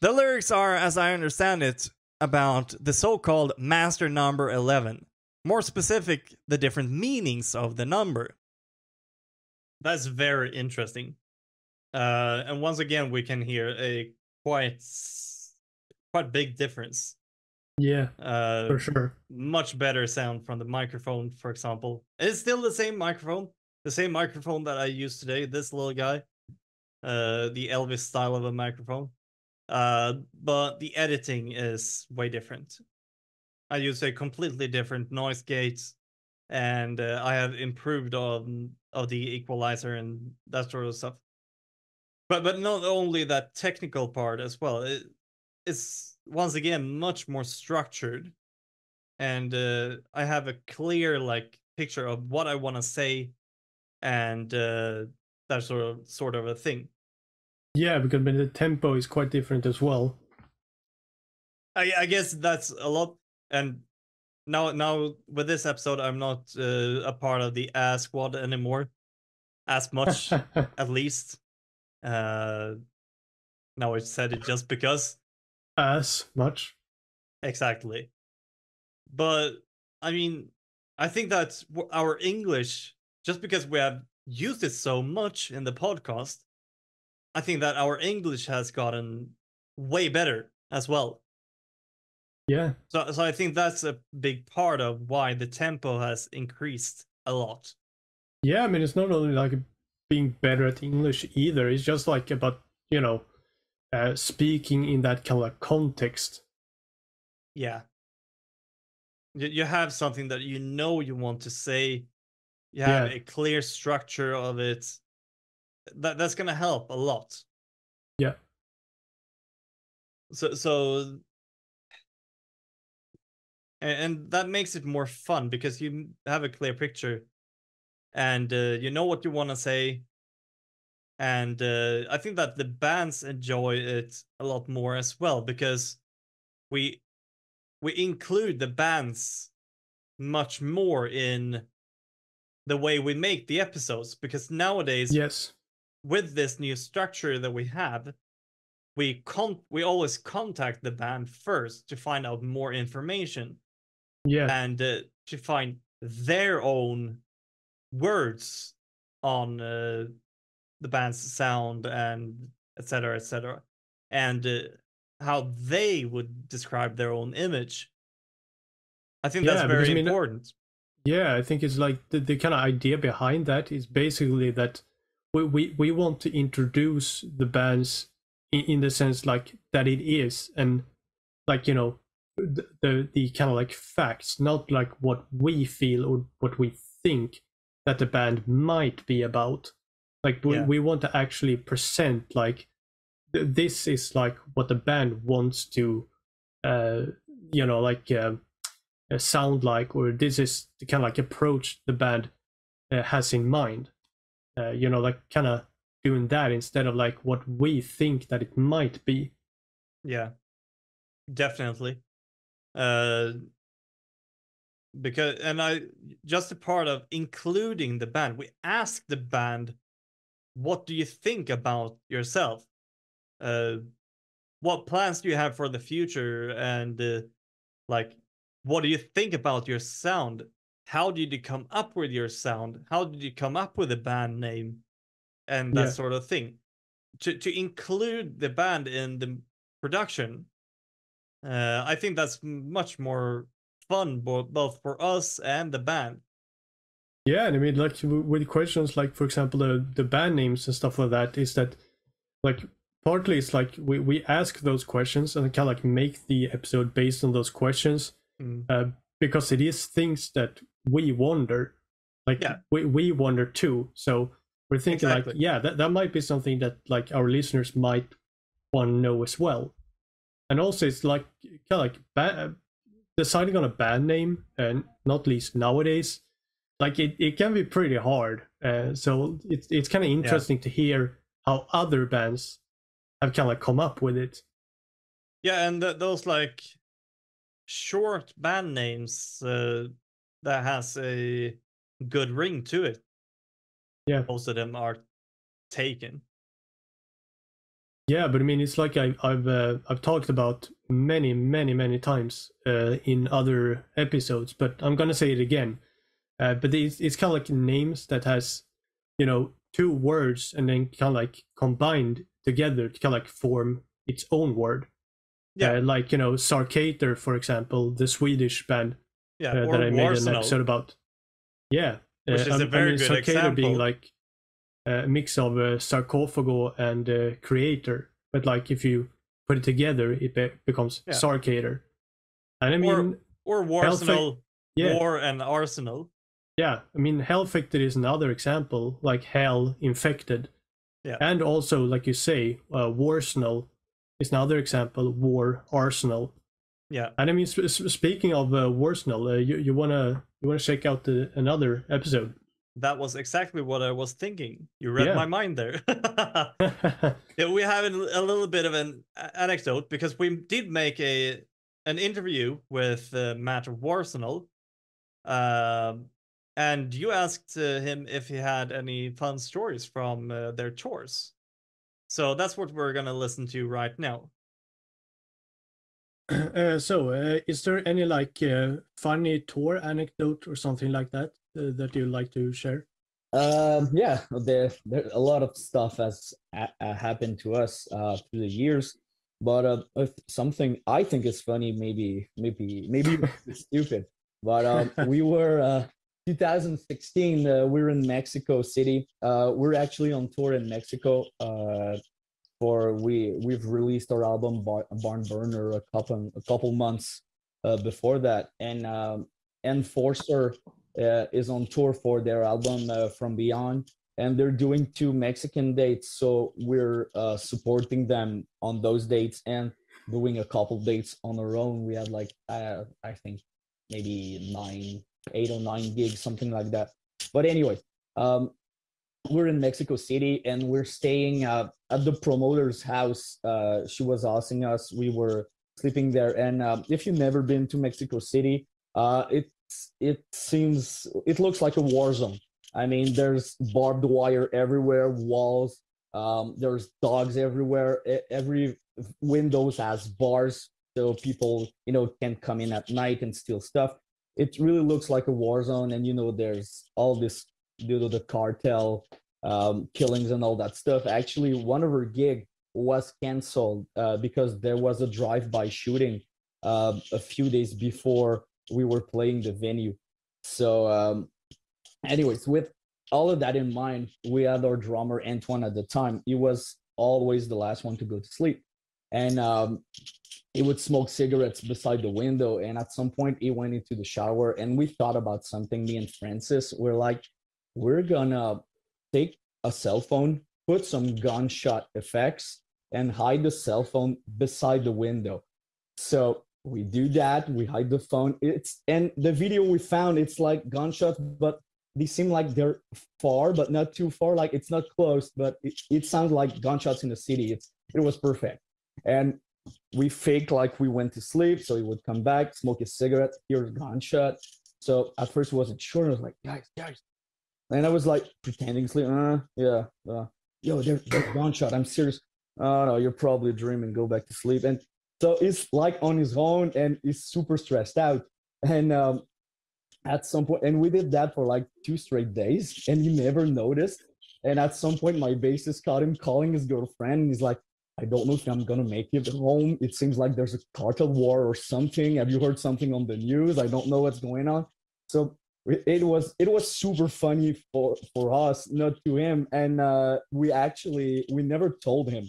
The lyrics are, as I understand it, about the so-called master number 11. More specific, the different meanings of the number. That's very interesting. And once again, we can hear a quite big difference. Yeah, for sure. Much better sound from the microphone, for example. It's still the same microphone. The same microphone that I use today, this little guy, the Elvis style of a microphone, but the editing is way different. I use a completely different noise gate, and I have improved on the equalizer and that sort of stuff. But not only that technical part as well. It's once again much more structured, and I have a clear picture of what I want to say. And that sort of a thing. Yeah, because the tempo is quite different as well. I guess that's a lot. And now with this episode, I'm not a part of the ass squad anymore, as much at least. Now I said it just because. As much. Exactly. But I mean, I think that our English, just because we have used it so much in the podcast, I think that our English has gotten way better as well. Yeah. So I think that's a big part of why the tempo has increased a lot. Yeah, I mean, it's not only like being better at English either. It's just like about, you know, speaking in that kind of context. Yeah. You have something that you know you want to say. You have a clear structure of it. That's going to help a lot. Yeah. So and that makes it more fun because you have a clear picture and you know what you want to say. And I think that the bands enjoy it a lot more as well because we include the bands much more in the way we make the episodes, because nowadays, yes, with this new structure that we have, we always contact the band first to find out more information, and to find their own words on the band's sound and etc. and how they would describe their own image. I think that's very important. Yeah, I think it's like the kind of idea behind that is basically that we want to introduce the bands in the sense like that it is, and like, you know, the kind of like facts, not like what we feel or what we think that the band might be about. Like we want to actually present like this is like what the band wants to, you know, like sound like, or this is the kind of like approach the band has in mind, you know, like kind of doing that instead of like what we think that it might be. Yeah, definitely. Because, and I just a part of including the band, we ask the band, what do you think about yourself? What plans do you have for the future? And like, what do you think about your sound? How did you come up with your sound? How did you come up with a band name? And that sort of thing. To include the band in the production, I think that's much more fun, both for us and the band. Yeah, and I mean, like with questions like, for example, the band names and stuff like that, is that like, partly it's like we ask those questions and kind of like make the episode based on those questions, because it is things that we wonder, like we wonder too. So we're thinking like, that might be something that like our listeners might want to know as well. And also it's like kind of like deciding on a band name, and not least nowadays, like it can be pretty hard. So it's kind of interesting to hear how other bands have kind of like come up with it. Yeah, and those like short band names that has a good ring to it. Yeah, most of them are taken. Yeah, but I mean, it's like I've talked about many times in other episodes, but I'm gonna say it again. But it's kind of like names that has, you know, two words and then kind of like combined together to kind of like form its own word. Yeah, like, you know, Sarcator, for example, the Swedish band that I made an episode about. Yeah, which is a very good Sarcator example, being like a mix of Sarcophago and Kreator, but like if you put it together, it becomes Sarcator. And I mean, or Warsenal, War and Arsenal. Yeah, I mean, Hellfected is another example, like Hell Infected. Yeah. And also, like you say, Warsenal is another example, War Arsenal. Yeah. And I mean, speaking of Warsenal, you wanna check out another episode. That was exactly what I was thinking. You read my mind there. Yeah, we have a little bit of an anecdote because we did make a an interview with Matt Warsenal, and you asked him if he had any fun stories from their tours. So that's what we're going to listen to right now. Is there any like funny tour anecdote or something like that that you'd like to share? Yeah, there's a lot of stuff has happened to us through the years. But if something I think is funny, maybe stupid. But we were 2016. We were in Mexico City. We're actually on tour in Mexico. We've released our album Barn Burner a couple months before that, and Enforcer is on tour for their album From Beyond, and they're doing 2 Mexican dates, so we're supporting them on those dates and doing a couple dates on our own. We had like I think maybe 8 or 9 gigs, something like that. But anyway, we're in Mexico City and we're staying at the promoter's house. She was asking us, we were sleeping there. And if you've never been to Mexico City, it looks like a war zone. I mean, there's barbed wire everywhere, walls, there's dogs everywhere. Every windows has bars, so people, can't come in at night and steal stuff. It really looks like a war zone. And, there's all this due to the cartel killings and all that stuff. Actually, one of her gig was canceled because there was a drive-by shooting a few days before we were playing the venue. So anyways, with all of that in mind, we had our drummer Antoine at the time. He was always the last one to go to sleep, and he would smoke cigarettes beside the window. And at some point he went into the shower, and we thought about something, me and Francis. We're like, we're gonna take a cell phone, put some gunshot effects, and hide the cell phone beside the window. So we do that, we hide the phone. And the video we found, it's like gunshots, but they seem like they're far, but not too far. Like it's not close, but it sounds like gunshots in the city. It was perfect. And we faked like we went to sleep. So he would come back, smoke a cigarette, hear a gunshot. So at first he wasn't sure. I was like, guys. And I was like pretending sleep. Yo, there's gunshot. I'm serious. Oh no, you're probably dreaming. Go back to sleep. And so he's like on his own, and he's super stressed out. And at some point, and we did that for like 2 straight days, and he never noticed. And at some point, my bassist caught him calling his girlfriend, and he's like, "I don't know if I'm gonna make it home. It seems like there's a cartel war or something. Have you heard something on the news? I don't know what's going on." So it was super funny for us, not to him. And we never told him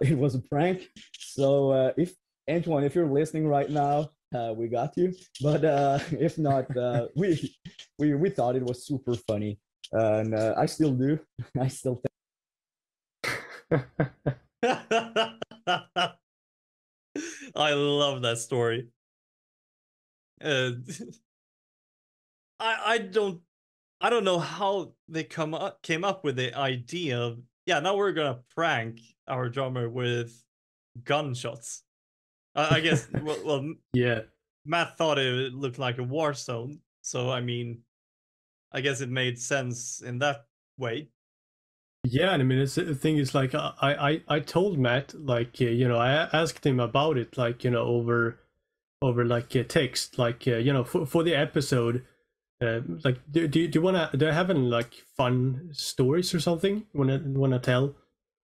it was a prank. So if Antoine, if you're listening right now, we got you. But if not, we thought it was super funny, and I still do. I still think. I love that story. I don't know how they came up with the idea of, yeah, now we're gonna prank our drummer with gunshots. I guess well yeah, Matt thought it looked like a war zone, so I mean, I guess it made sense in that way. Yeah, and I mean, it's, the thing is like I told Matt, like I asked him about it, like over like a text, like for the episode. Like, do you wanna? Do I have any like fun stories or something? Wanna tell?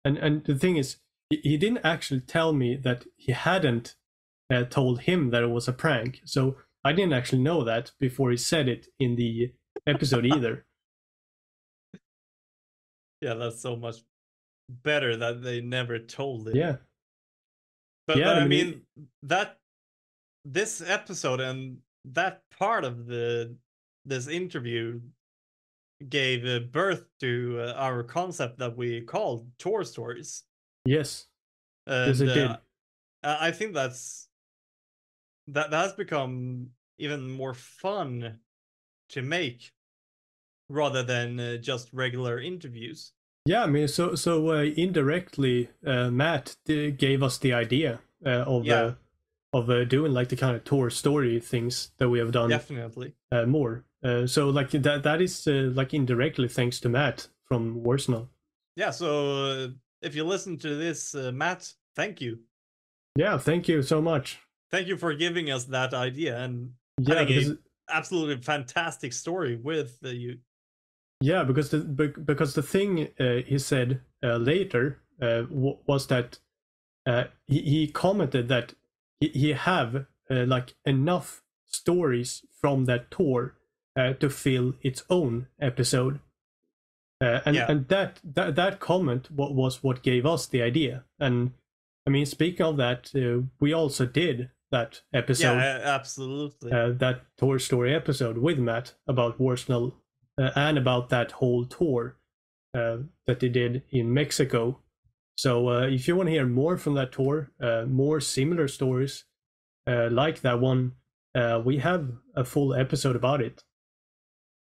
And the thing is, he didn't actually tell me that he hadn't told him that it was a prank. So I didn't actually know that before he said it in the episode either. Yeah, that's so much better that they never told him. Yeah. But I mean that this episode and that part of this interview gave birth to our concept that we called Tour Stories. Yes, yes, it did. I think that has become even more fun to make rather than just regular interviews. Yeah, I mean, so indirectly, Matt gave us the idea of of doing like the kind of tour story things that we have done. Definitely more. So like that is like indirectly thanks to Matt from Warsenal. Yeah. So if you listen to this, Matt, thank you. Yeah. Thank you so much. Thank you for giving us that idea and having an absolutely fantastic story with you. Yeah, because the thing he said later was that he commented that he have like enough stories from that tour to fill its own episode, and that comment was what gave us the idea. And I mean, speaking of that, we also did that episode. Yeah, absolutely. That tour story episode with Matt about Warsenal. And about that whole tour that they did in Mexico. So if you want to hear more from that tour, more similar stories like that one, we have a full episode about it.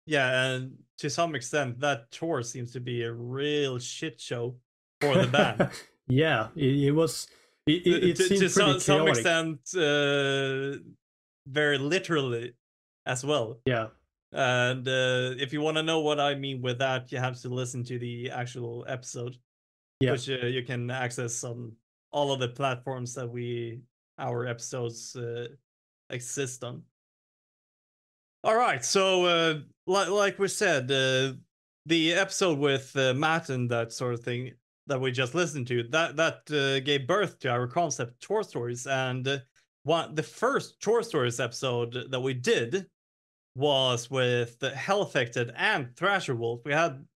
Yeah, and to some extent, that tour seems to be a real shit show for the band. Yeah, it was. It seemed pretty chaotic. To some extent, very literally as well. Yeah. And if you want to know what I mean with that, you have to listen to the actual episode, which you can access on all of the platforms that our episodes exist on. All right, so like we said, the episode with Matt and that sort of thing that we just listened to, that gave birth to our concept Tour Stories. And the first Tour Stories episode that we did was with Hellfected and Thrasher Wolf. We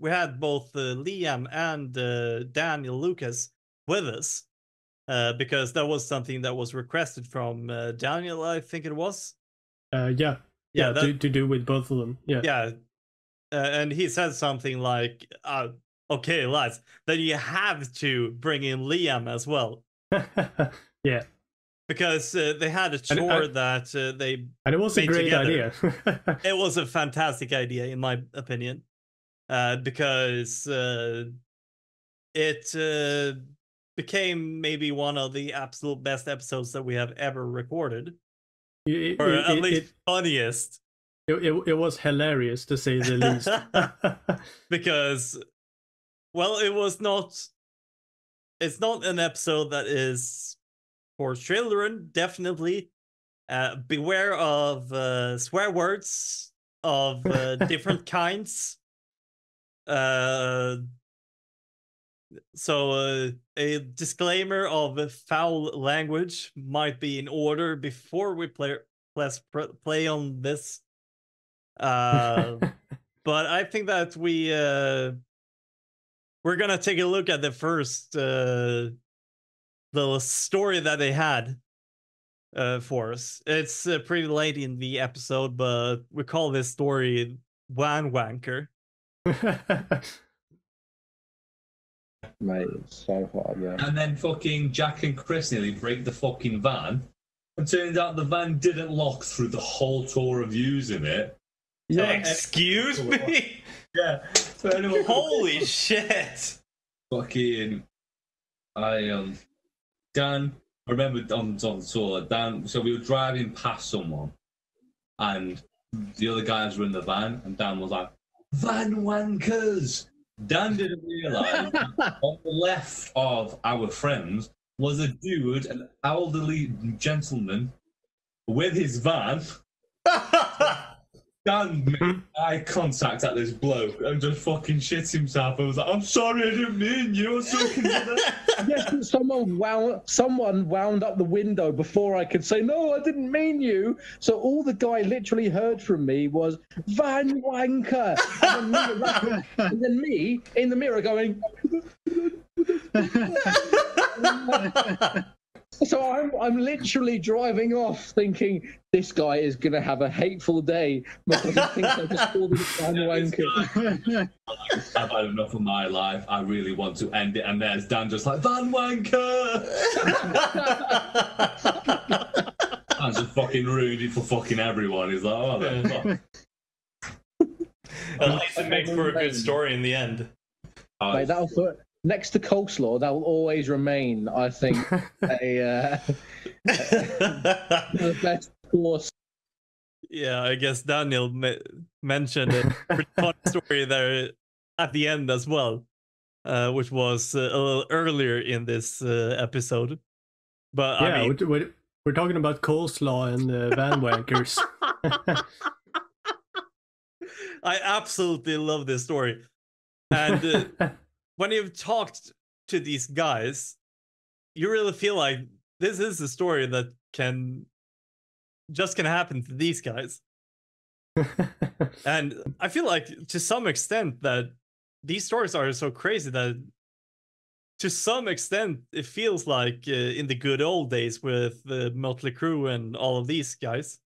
had both Liam and Daniel Lucas with us because that was something that was requested from Daniel, I think it was. To do with both of them. And he said something like, "Okay, lads, then you have to bring in Liam as well." Yeah. Because they had a tour and it was a great idea. It was a fantastic idea, in my opinion, because it became maybe one of the absolute best episodes that we have ever recorded, or at least funniest. It was hilarious, to say the least. Because, well, it was not. It's not an episode that is for children, definitely. Beware of swear words of different kinds. So a disclaimer of foul language might be in order before we play on this. But I think that we're gonna take a look at the first the story that they had for us. It's pretty late in the episode, but we call this story "Wan Wanker." Mate, it's so hard, yeah. And then fucking Jack and Chris nearly break the fucking van, and turns out the van didn't lock through the whole tour of using it. Yeah, excuse me. Yeah. So anyway, holy shit. Fucking, Dan, I remember on tour, Dan, so we were driving past someone and the other guys were in the van and Dan was like, "Van wankers!" Dan didn't realise on the left of our friends was a dude, an elderly gentleman with his van. Dan made eye contact at this bloke and just fucking shits himself. I was like, "I'm sorry, I didn't mean you." I was talking to that. Yes, someone wound up the window before I could say, "No, I didn't mean you." So all the guy literally heard from me was "Van Wanker," and then me in the mirror going. So I'm literally driving off thinking, this guy is going to have a hateful day because he thinks I just called him a van wanker. I've had enough of my life. I really want to end it. And there's Dan just like, "Van wanker!" Dan's just fucking rude for fucking everyone. He's like, "Oh, that's fun." At least it makes for a good story in the end. Mate, that'll put Next to coleslaw, that will always remain, I think, the best course. Yeah, I guess Daniel mentioned a pretty funny story there at the end as well, which was a little earlier in this episode. But yeah, I mean, we're talking about coleslaw and van wankers. I absolutely love this story. And when you've talked to these guys, you really feel like this is a story that can happen to these guys. And I feel like to some extent that these stories are so crazy that to some extent it feels like in the good old days with Mötley Crüe and all of these guys.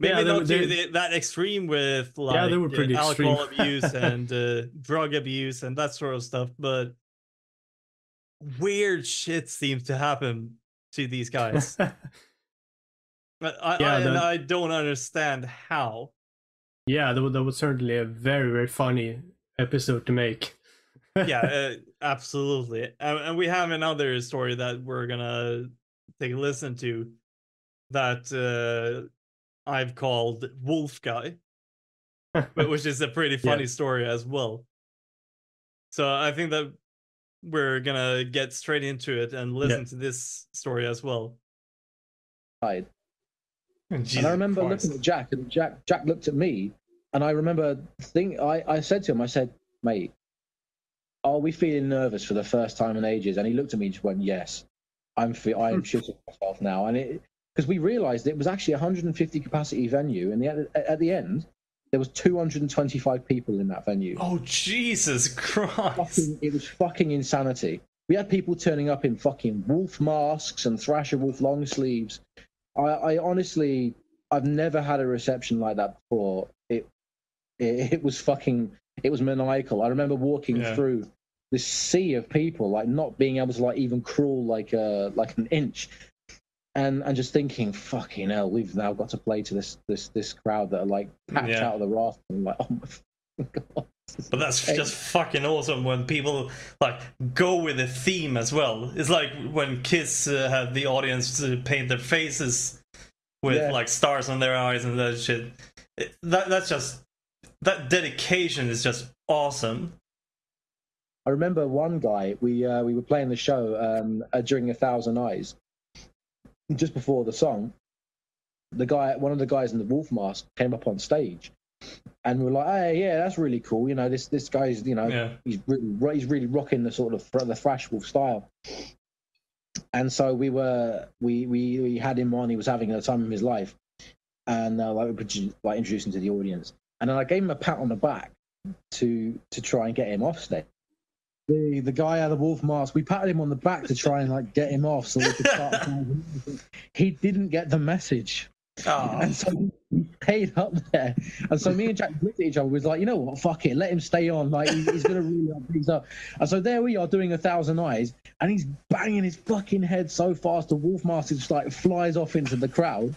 Maybe not that extreme with like alcohol abuse and drug abuse and that sort of stuff, but weird shit seems to happen to these guys. I don't understand how. Yeah, that was certainly a very, very funny episode to make. Yeah, absolutely. And we have another story that we're gonna take a listen to that I've called Wolf Guy, which is a pretty funny story as well. So I think that we're gonna get straight into it and listen to this story as well. Right. And I remember looking at Jack, and Jack looked at me, and I remember I said to him, I said, "Mate, are we feeling nervous for the first time in ages?" And he looked at me and just went, "Yes, I'm shitting myself now." And it, because we realized it was actually a 150 capacity venue, and at the end there was 225 people in that venue. Oh Jesus Christ! It was fucking insanity. We had people turning up in fucking wolf masks and Thrasher Wolf long sleeves. I honestly, I've never had a reception like that before. It was fucking, it was maniacal. I remember walking through this sea of people, like not being able to like even crawl like an inch, and just thinking, fucking hell, we've now got to play to this crowd that are like packed out of the raft. And I'm like, oh my god. But that's just fucking awesome when people like go with a theme as well. It's like when Kiss have the audience paint their faces with like stars on their eyes and that shit. That dedication is just awesome. I remember one guy we were playing the show during A Thousand Eyes, just before the song. One of the guys in the wolf mask came up on stage. And we were like, "Hey, yeah, that's really cool. You know, this guy's, you know, he's really rocking the sort of the Thrash Wolf style." And so we had him on. He was having the time of his life, and we introduced him to the audience. And then I gave him a pat on the back to try and get him off stage. The guy had a wolf mask. We patted him on the back to try and like get him off, so we could start. He didn't get the message. Oh. And so he stayed up there, and so me and Jack looked at each other. We was like, you know what, fuck it, let him stay on. Like he's gonna really up things up. And so there we are doing A Thousand Eyes, and he's banging his fucking head so fast the wolf mask just like flies off into the crowd.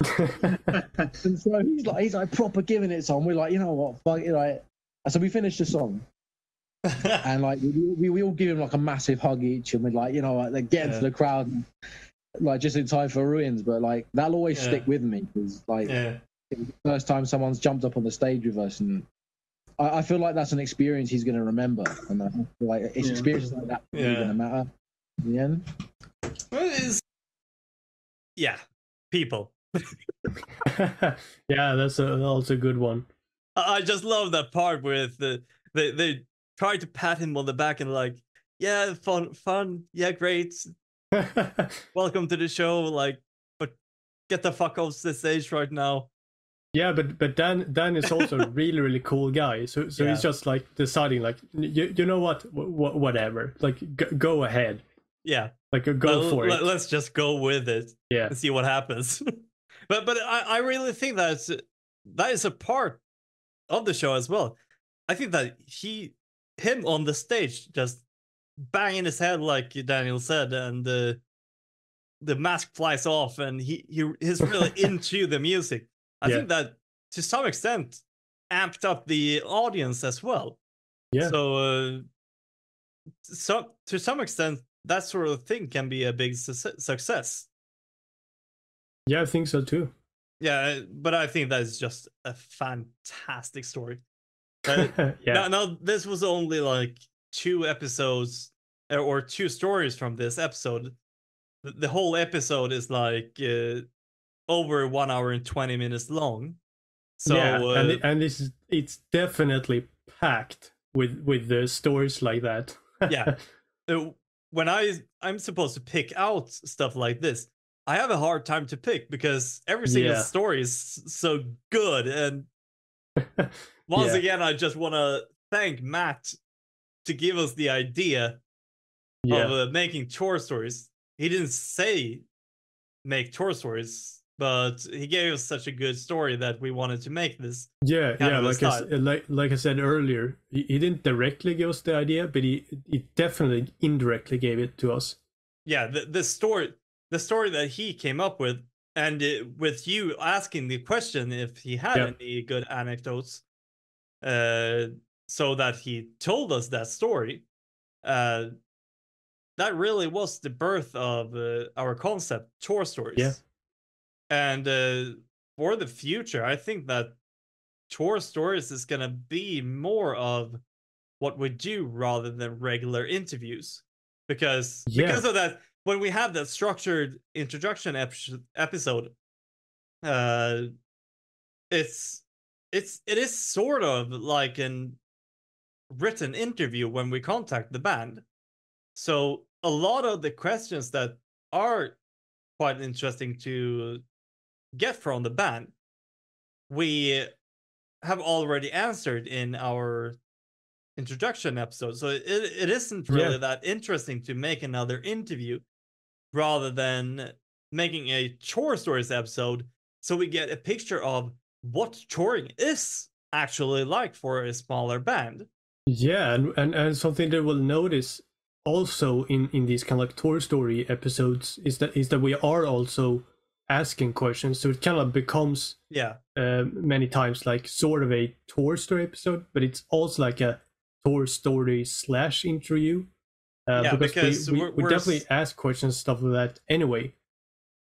And so he's like proper giving it on. We're like, you know what, fuck it. Like, and so we finished the song, and like we all give him like a massive hug each, and we're like, you know, like get into the crowd. And, like just in time for ruins, but like that'll always stick with me because like it was the first time someone's jumped up on the stage with us, and I feel like that's an experience he's going to remember, and I feel like it's experiences like that really going to matter in the end. People. That's also a good one. I just love that part with they tried to pat him on the back and like fun, great. Welcome to the show, like, but get the fuck off the stage right now. Yeah, but Dan is also a really, really cool guy. So he's just like deciding, like, you know what, whatever, like, go ahead. Yeah, like go for it. Let's just go with it. Yeah, and see what happens. But I really think that is a part of the show as well. I think that him on the stage just banging his head like Daniel said, and the mask flies off, and he's really into the music. I think that to some extent amped up the audience as well. So so to some extent, that sort of thing can be a big success. Yeah, I think so too. Yeah, but I think that is just a fantastic story. Yeah. Now, this was only like 2 episodes or 2 stories from this episode. The whole episode is like over 1 hour and 20 minutes long. So yeah, and this is, it's definitely packed with the stories like that. Yeah, when I'm supposed to pick out stuff like this, I have a hard time to pick because every single story is so good. And once again, I just want to thank Matt to give us the idea of making tour stories. He didn't say make tour stories, but he gave us such a good story that we wanted to make this. Like I said earlier, he didn't directly give us the idea, but he definitely indirectly gave it to us. Yeah, the story that he came up with, and with you asking the question if he had any good anecdotes, so that he told us that story, that really was the birth of our concept, tour stories. Yeah. And for the future, I think that tour stories is going to be more of what we do rather than regular interviews. Because of that, when we have that structured introduction episode, it is sort of like an written interview when we contact the band. So a lot of the questions that are quite interesting to get from the band, we have already answered in our introduction episode. So it isn't really that interesting to make another interview rather than making a tour stories episode, so we get a picture of what touring is actually like for a smaller band. Yeah, and something that we'll notice also in these kind of like tour story episodes is that we are also asking questions, so it kind of becomes many times like sort of a tour story episode, but it's also like a tour story / interview, because we definitely ask questions, stuff like that anyway.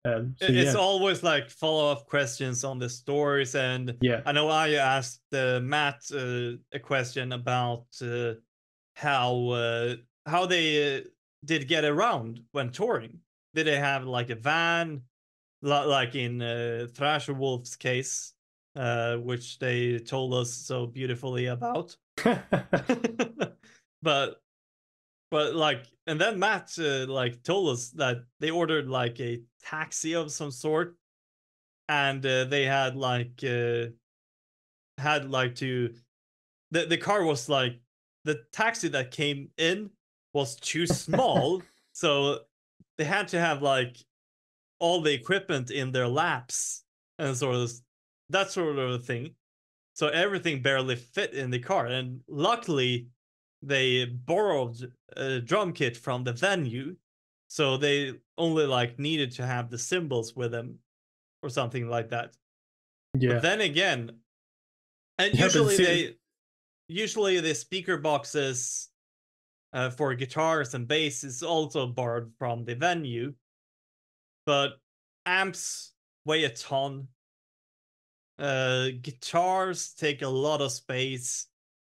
It's always like follow-up questions on the stories, and I know I asked Matt a question about how they did get around when touring. Did they have like a van, like in Thrasher Wolf's case, which they told us so beautifully about? but like, and then Matt like told us that they ordered like a taxi of some sort, and they the car was like, the taxi that came in was too small, so they had to have like all the equipment in their laps and sort of that sort of thing. So everything barely fit in the car, and luckily they borrowed a drum kit from the venue, so they only like needed to have the cymbals with them or something like that. Yeah. But then again, and usually the speaker boxes for guitars and bass is also borrowed from the venue, but amps weigh a ton. Guitars take a lot of space.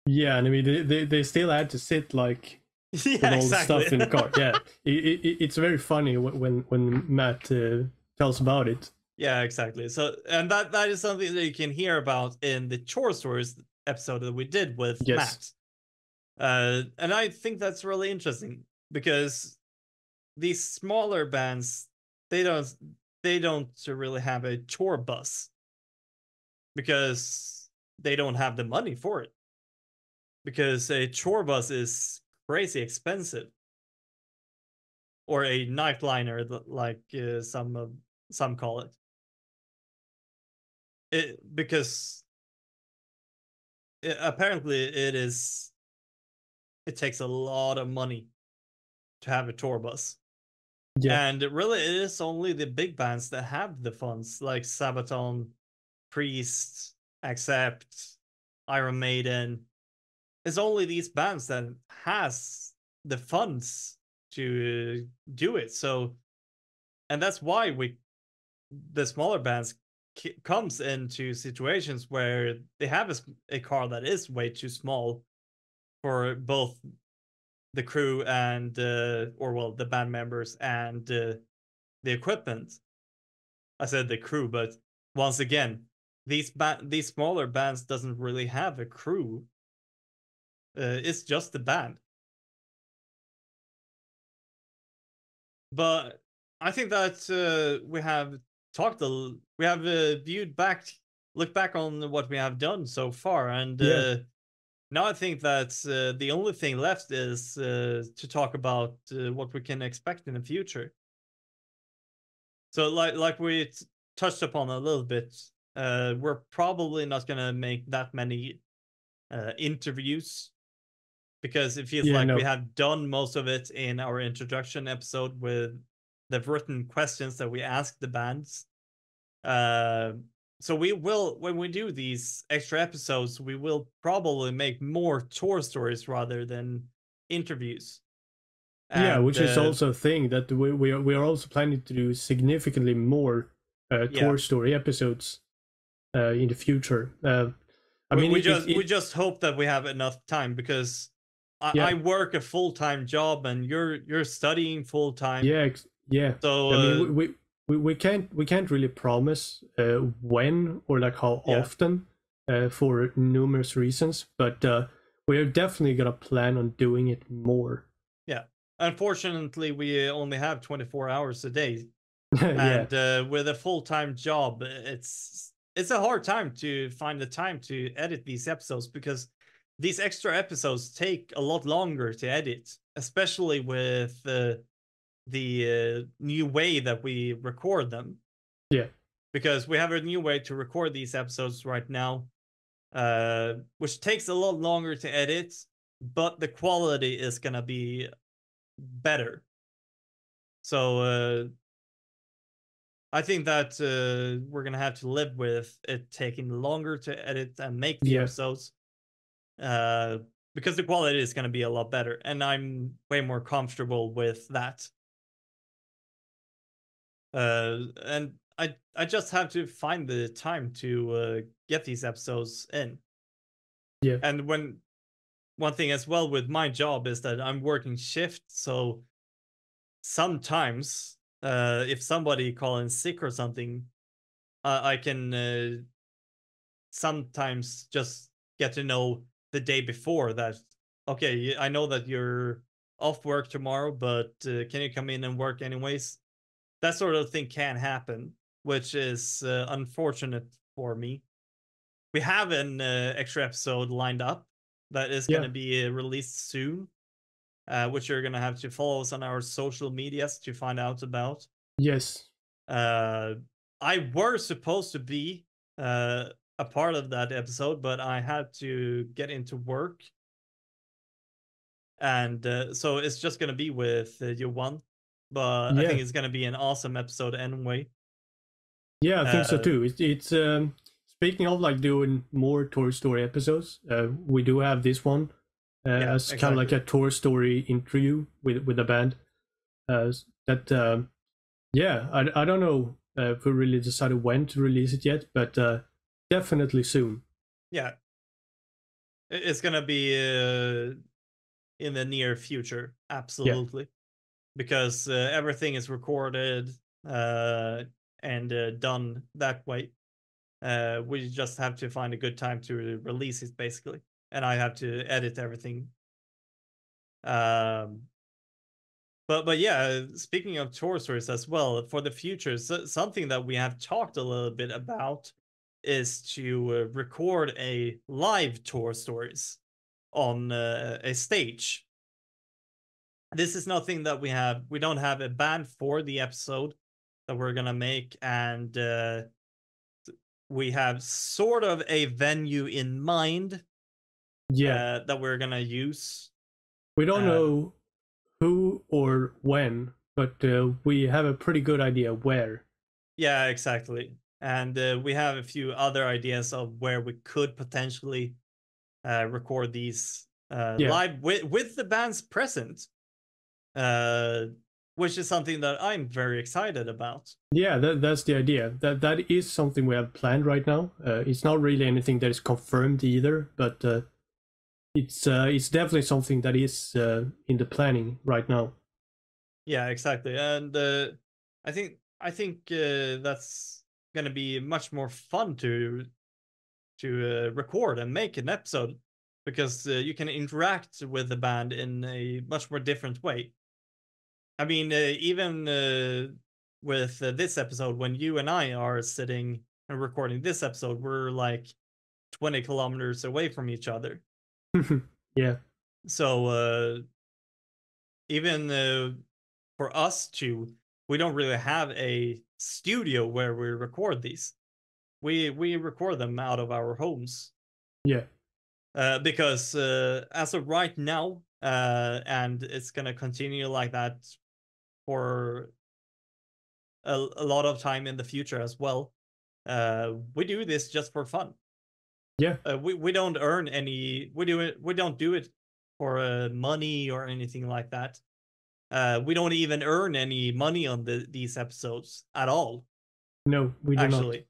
Yeah, and I mean they still had to sit like with all the stuff in the car. Yeah, it's very funny when Matt tells about it. Yeah, exactly. So, and that is something that you can hear about in the tour stories episode that we did with Matt. And I think that's really interesting, because these smaller bands, they don't really have a tour bus because they don't have the money for it, because a tour bus is crazy expensive, or a nightliner, like some call it. Apparently it takes a lot of money to have a tour bus. Yeah. And really, it is only the big bands that have the funds, like Sabaton, Priest, Accept, Iron Maiden. It's only these bands that has the funds to do it. So, and that's why the smaller bands comes into situations where they have a car that is way too small for both the crew and the band members and the equipment. I said the crew, but once again, these smaller bands doesn't really have a crew. It's just the band. But I think that we have looked back on what we have done so far, and now I think that the only thing left is to talk about what we can expect in the future. So, like we touched upon a little bit, we're probably not gonna make that many interviews, because it feels we have done most of it in our introduction episode with the written questions that we asked the bands. So we will, when we do these extra episodes, we will probably make more tour stories rather than interviews. And, which is also a thing that we are also planning to do significantly more tour story episodes in the future. We just hope that we have enough time, because I work a full-time job and you're studying full-time. Yeah. So I mean, we can't really promise when or like how often for numerous reasons, but we're definitely gonna plan on doing it more. Yeah. Unfortunately, we only have 24 hours a day, and with a full-time job, it's a hard time to find the time to edit these episodes, because these extra episodes take a lot longer to edit, especially with the new way that we record them. Yeah. Because we have a new way to record these episodes right now, which takes a lot longer to edit, but the quality is going to be better. So I think that we're going to have to live with it taking longer to edit and make the episodes, because the quality is going to be a lot better, and I'm way more comfortable with that. And I just have to find the time to get these episodes in. Yeah. And one thing as well with my job is that I'm working shift, so sometimes if somebody calls in sick or something, I can sometimes just get to know the day before that, okay, I know that you're off work tomorrow, but can you come in and work anyways? That sort of thing can happen, which is unfortunate for me. We have an extra episode lined up that is going to be released soon, which you're going to have to follow us on our social medias to find out about. Yes. I were supposed to be a part of that episode, but I had to get into work. And so it's just going to be with Johan. But I think it's going to be an awesome episode anyway. Yeah, I think so too. It's speaking of like doing more tour story episodes, we do have this one as kind of like a tour story interview with a band. I don't know if we really decided when to release it yet, but definitely soon. Yeah, it's going to be in the near future, absolutely. Yeah. Because everything is recorded and done that way. We just have to find a good time to release it, basically. And I have to edit everything. But yeah, speaking of tour stories as well, for the future, so something that we have talked a little bit about is to record a live tour stories on a stage. This is nothing that we have. We don't have a band for the episode that we're going to make. And we have sort of a venue in mind that we're going to use. We don't know who or when, but we have a pretty good idea where. Yeah, exactly. And we have a few other ideas of where we could potentially record these live with the band's present, which is something that I'm very excited about. Yeah, that's the idea. That is something we have planned right now. It's not really anything that is confirmed either, but it's definitely something that is in the planning right now. Yeah, exactly. And I think that's going to be much more fun to record and make an episode, because you can interact with the band in a much more different way. I mean, even with this episode, when you and I are sitting and recording this episode, we're like 20 kilometers away from each other. Yeah. So even for us two, we don't really have a studio where we record these. We record them out of our homes. Yeah. Because as of right now, and it's going to continue like that for a lot of time in the future as well, we do this just for fun. Yeah. We don't earn any, we don't do it for money or anything like that. We don't even earn any money on these episodes at all. No, we do actually not.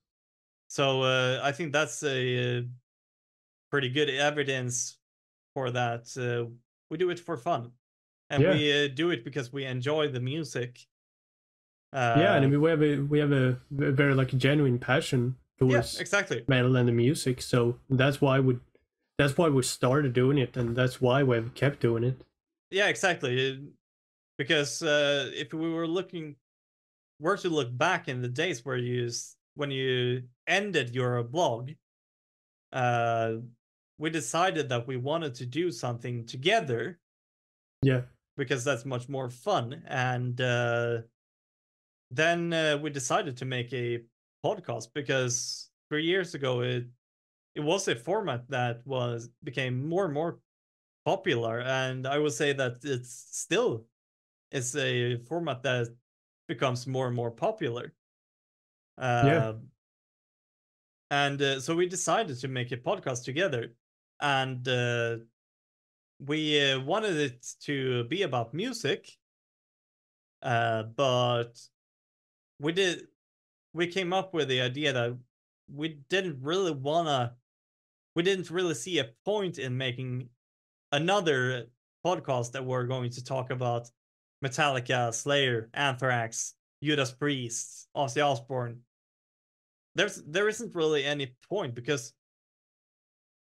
So I think that's a pretty good evidence for that. We do it for fun, and we do it because we enjoy the music. Yeah, and I mean, we have a very like genuine passion towards metal and the music. So that's why we started doing it, and that's why we've kept doing it. Yeah, exactly. Because if we were to look back in the days where when you ended your blog, we decided that we wanted to do something together. Yeah, because that's much more fun. And then we decided to make a podcast, because 3 years ago it was a format that became more and more popular, and I would say that it's a format that becomes more and more popular. And so we decided to make a podcast together, and we wanted it to be about music, but we came up with the idea that we didn't really see a point in making another podcast that we're going to talk about Metallica, Slayer, Anthrax, Judas Priest, Ozzy Osbourne. There isn't really any point, because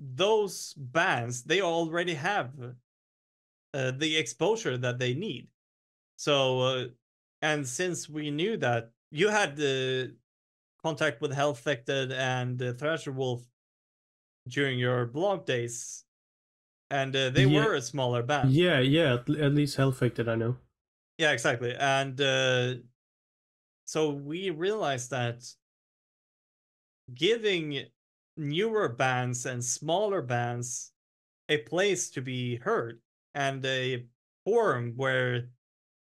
those bands, they already have the exposure that they need. So, and since we knew that you had the contact with Hellfected and Thrasher Wolf during your blog days, and they were a smaller band. Yeah, at least Hellfected, I know. Yeah, exactly. And so we realized that giving newer bands and smaller bands a place to be heard and a forum where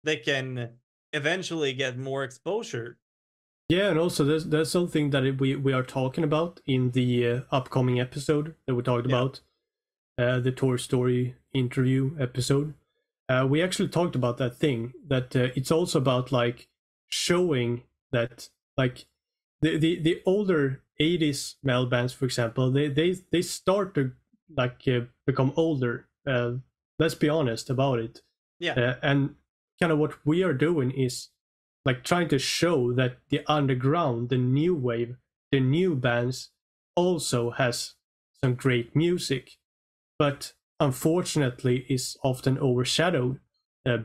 they can eventually get more exposure. Yeah, and also there's something that we are talking about in the upcoming episode that we talked about, the Tour Story interview episode. We actually talked about that thing, that it's also about like showing that like the older 80s metal bands, for example, they start to like become older. Let's be honest about it. Yeah. And kind of what we are doing is like trying to show that the underground, the new wave, the new bands also has some great music, but unfortunately is often overshadowed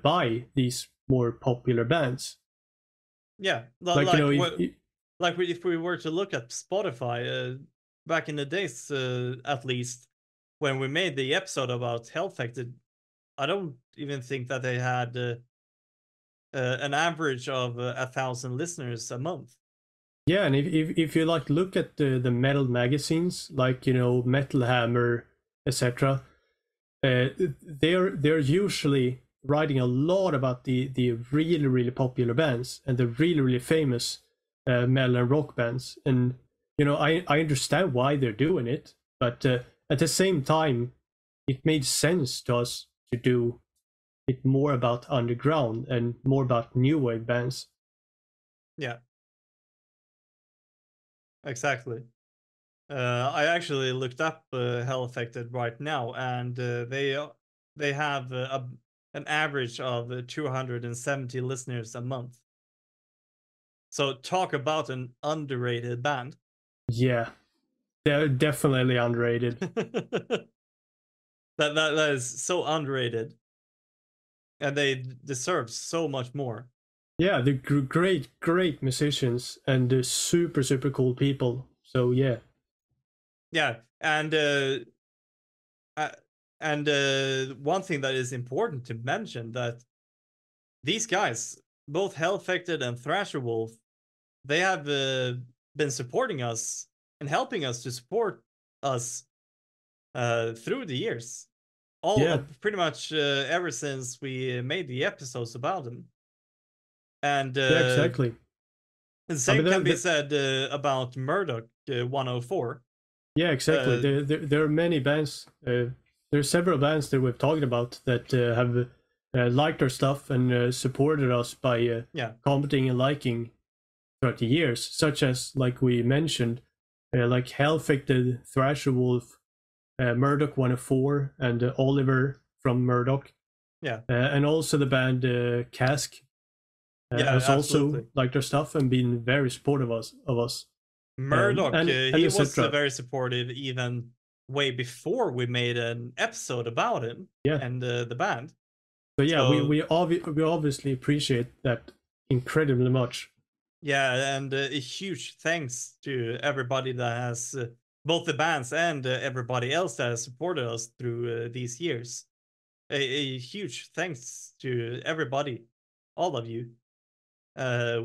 by these more popular bands. Yeah, like you know, if we were to look at Spotify back in the days, at least when we made the episode about Hellfected, I don't even think that they had an average of 1,000 listeners a month. Yeah, and if you like look at the metal magazines, like you know Metal Hammer, etc. They're usually writing a lot about the really really popular bands and the really really famous metal and rock bands, and you know I understand why they're doing it, but at the same time it made sense to us to do it more about underground and more about new wave bands. Yeah, exactly. I actually looked up Hellfected right now, and they have an average of 270 listeners a month. So talk about an underrated band. Yeah, they're definitely underrated. that is so underrated, and they deserve so much more. Yeah, they're great musicians, and they're super cool people. So yeah. Yeah, and one thing that is important to mention that these guys, both Hellfected and Thrasher Wolf, they have been supporting us and helping us to support us through the years. Pretty much ever since we made the episodes about them. And yeah, exactly. The same can be said about Murdoch 104. Yeah, exactly. There are many bands. There are several bands that we've talked about that have liked our stuff and supported us by commenting and liking throughout the years, such as, like we mentioned, like Hellfected, Thrasher Wolf, Murdoch 104, and Oliver from Murdoch. Yeah. And also the band Cask has also liked our stuff and been very supportive of us. Murdoch, and he was very supportive even way before we made an episode about him and the band. So yeah, we obviously appreciate that incredibly much. Yeah, and a huge thanks to everybody that has, both the bands and everybody else that has supported us through these years. A huge thanks to everybody, all of you.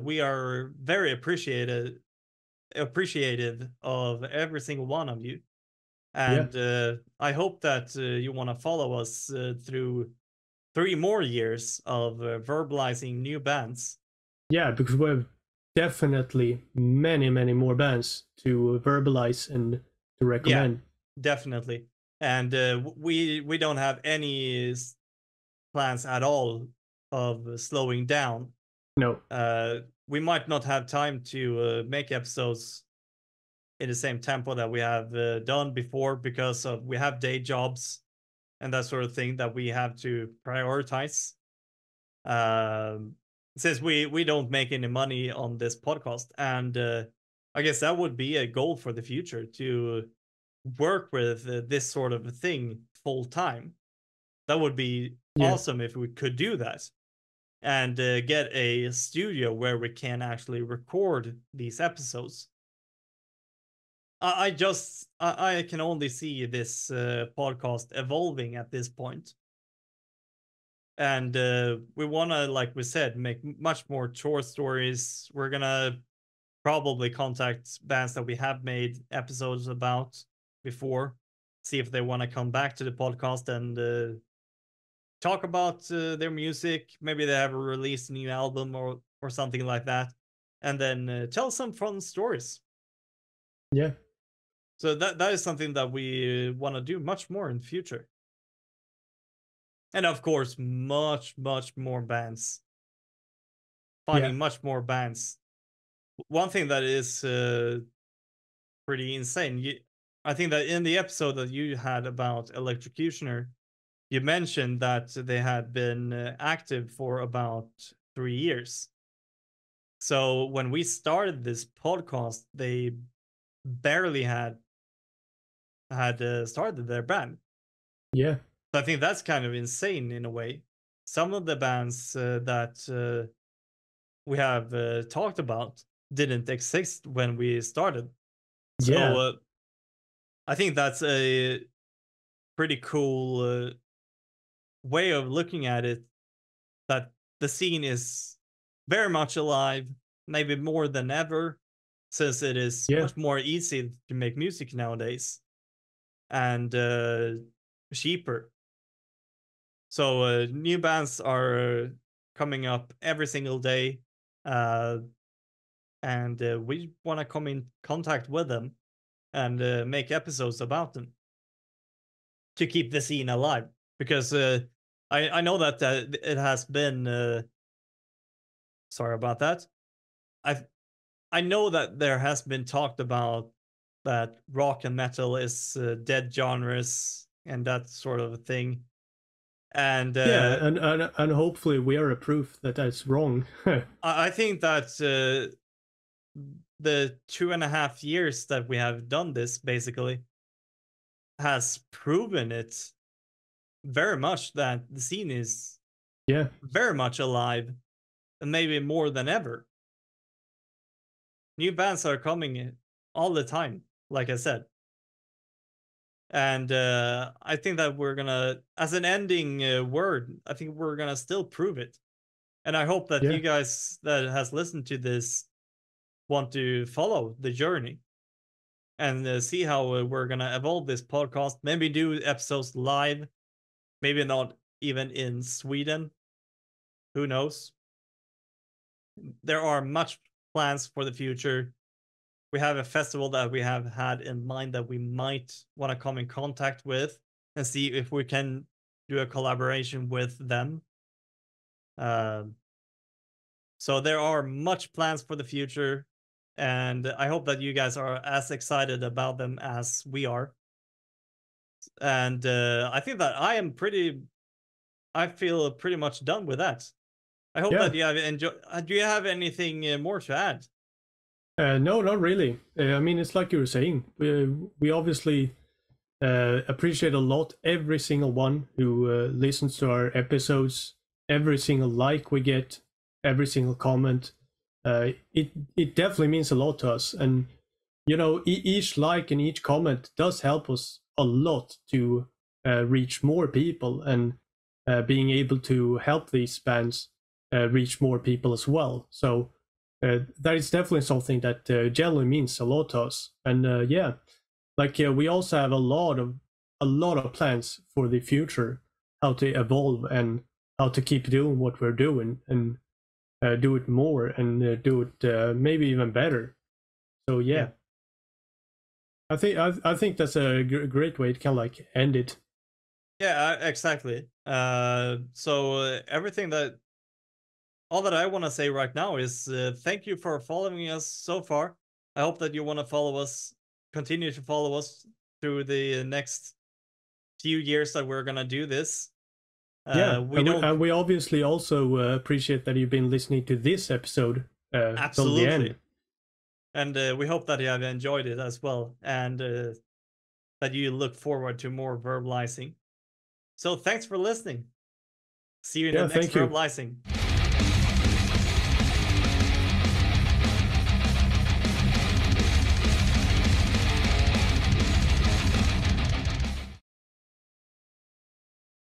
We are very appreciative of every single one of you, and I hope that you want to follow us through 3 more years of verbalizing new bands. Yeah, because we have definitely many more bands to verbalize and to recommend. Yeah, definitely. And we don't have any plans at all of slowing down. No. We might not have time to make episodes in the same tempo that we have done before, because of we have day jobs and that sort of thing that we have to prioritize. Since we don't make any money on this podcast, and I guess that would be a goal for the future, to work with this sort of thing full time. That would be awesome if we could do that. And get a studio where we can actually record these episodes. I can only see this podcast evolving at this point. And we want to, like we said, make much more short stories. We're going to probably contact bands that we have made episodes about before, see if they want to come back to the podcast and talk about their music. Maybe they have released a new album or something like that, and then tell some fun stories. Yeah, so that is something that we want to do much more in the future, and of course much more bands, finding much more bands. One thing that is pretty insane, I think that in the episode that you had about Electrocutioner, you mentioned that they had been active for about 3 years. So when we started this podcast, they barely had started their band. Yeah. So I think that's kind of insane in a way. Some of the bands that we have talked about didn't exist when we started. So I think that's a pretty cool way of looking at it, that the scene is very much alive, maybe more than ever, since it is much more easy to make music nowadays and cheaper. So new bands are coming up every single day, and we want to come in contact with them and make episodes about them. to keep the scene alive, because I know that it has been sorry about that. I know that there has been talked about that rock and metal is dead genres and that sort of a thing. And yeah, and hopefully we are a proof that that's wrong. I think that the 2.5 years that we have done this basically has proven it very much that the scene is very much alive, and maybe more than ever. New bands are coming all the time, like I said. And I think that we're gonna, as an ending word, I think we're gonna still prove it. And I hope that you guys that has listened to this want to follow the journey and see how we're gonna evolve this podcast. Maybe do episodes live, maybe not even in Sweden. Who knows? There are much plans for the future. We have a festival that we have had in mind that we might want to come in contact with and see if we can do a collaboration with them. So there are much plans for the future, and I hope that you guys are as excited about them as we are. And I think that I feel pretty much done with that. I hope that you have enjoyed. Do you have anything more to add? No, not really. I mean, it's like you were saying, we obviously appreciate a lot every single one who listens to our episodes, every single like we get, every single comment. It definitely means a lot to us. And, you know, each like and each comment does help us a lot to reach more people, and being able to help these bands reach more people as well. So that is definitely something that generally means a lot to us. And we also have a lot of plans for the future, how to evolve and how to keep doing what we're doing, and do it more, and do it maybe even better. So yeah. I think that's a great way to kind of like end it. Yeah, exactly. So everything that. All that I want to say right now is thank you for following us so far. I hope that you want to follow us, continue to follow us through the next few years that we're going to do this. We obviously also appreciate that you've been listening to this episode. Absolutely. Till the end. And we hope that you have enjoyed it as well, and that you look forward to more verbalizing. So thanks for listening. See you in the next verbalizing.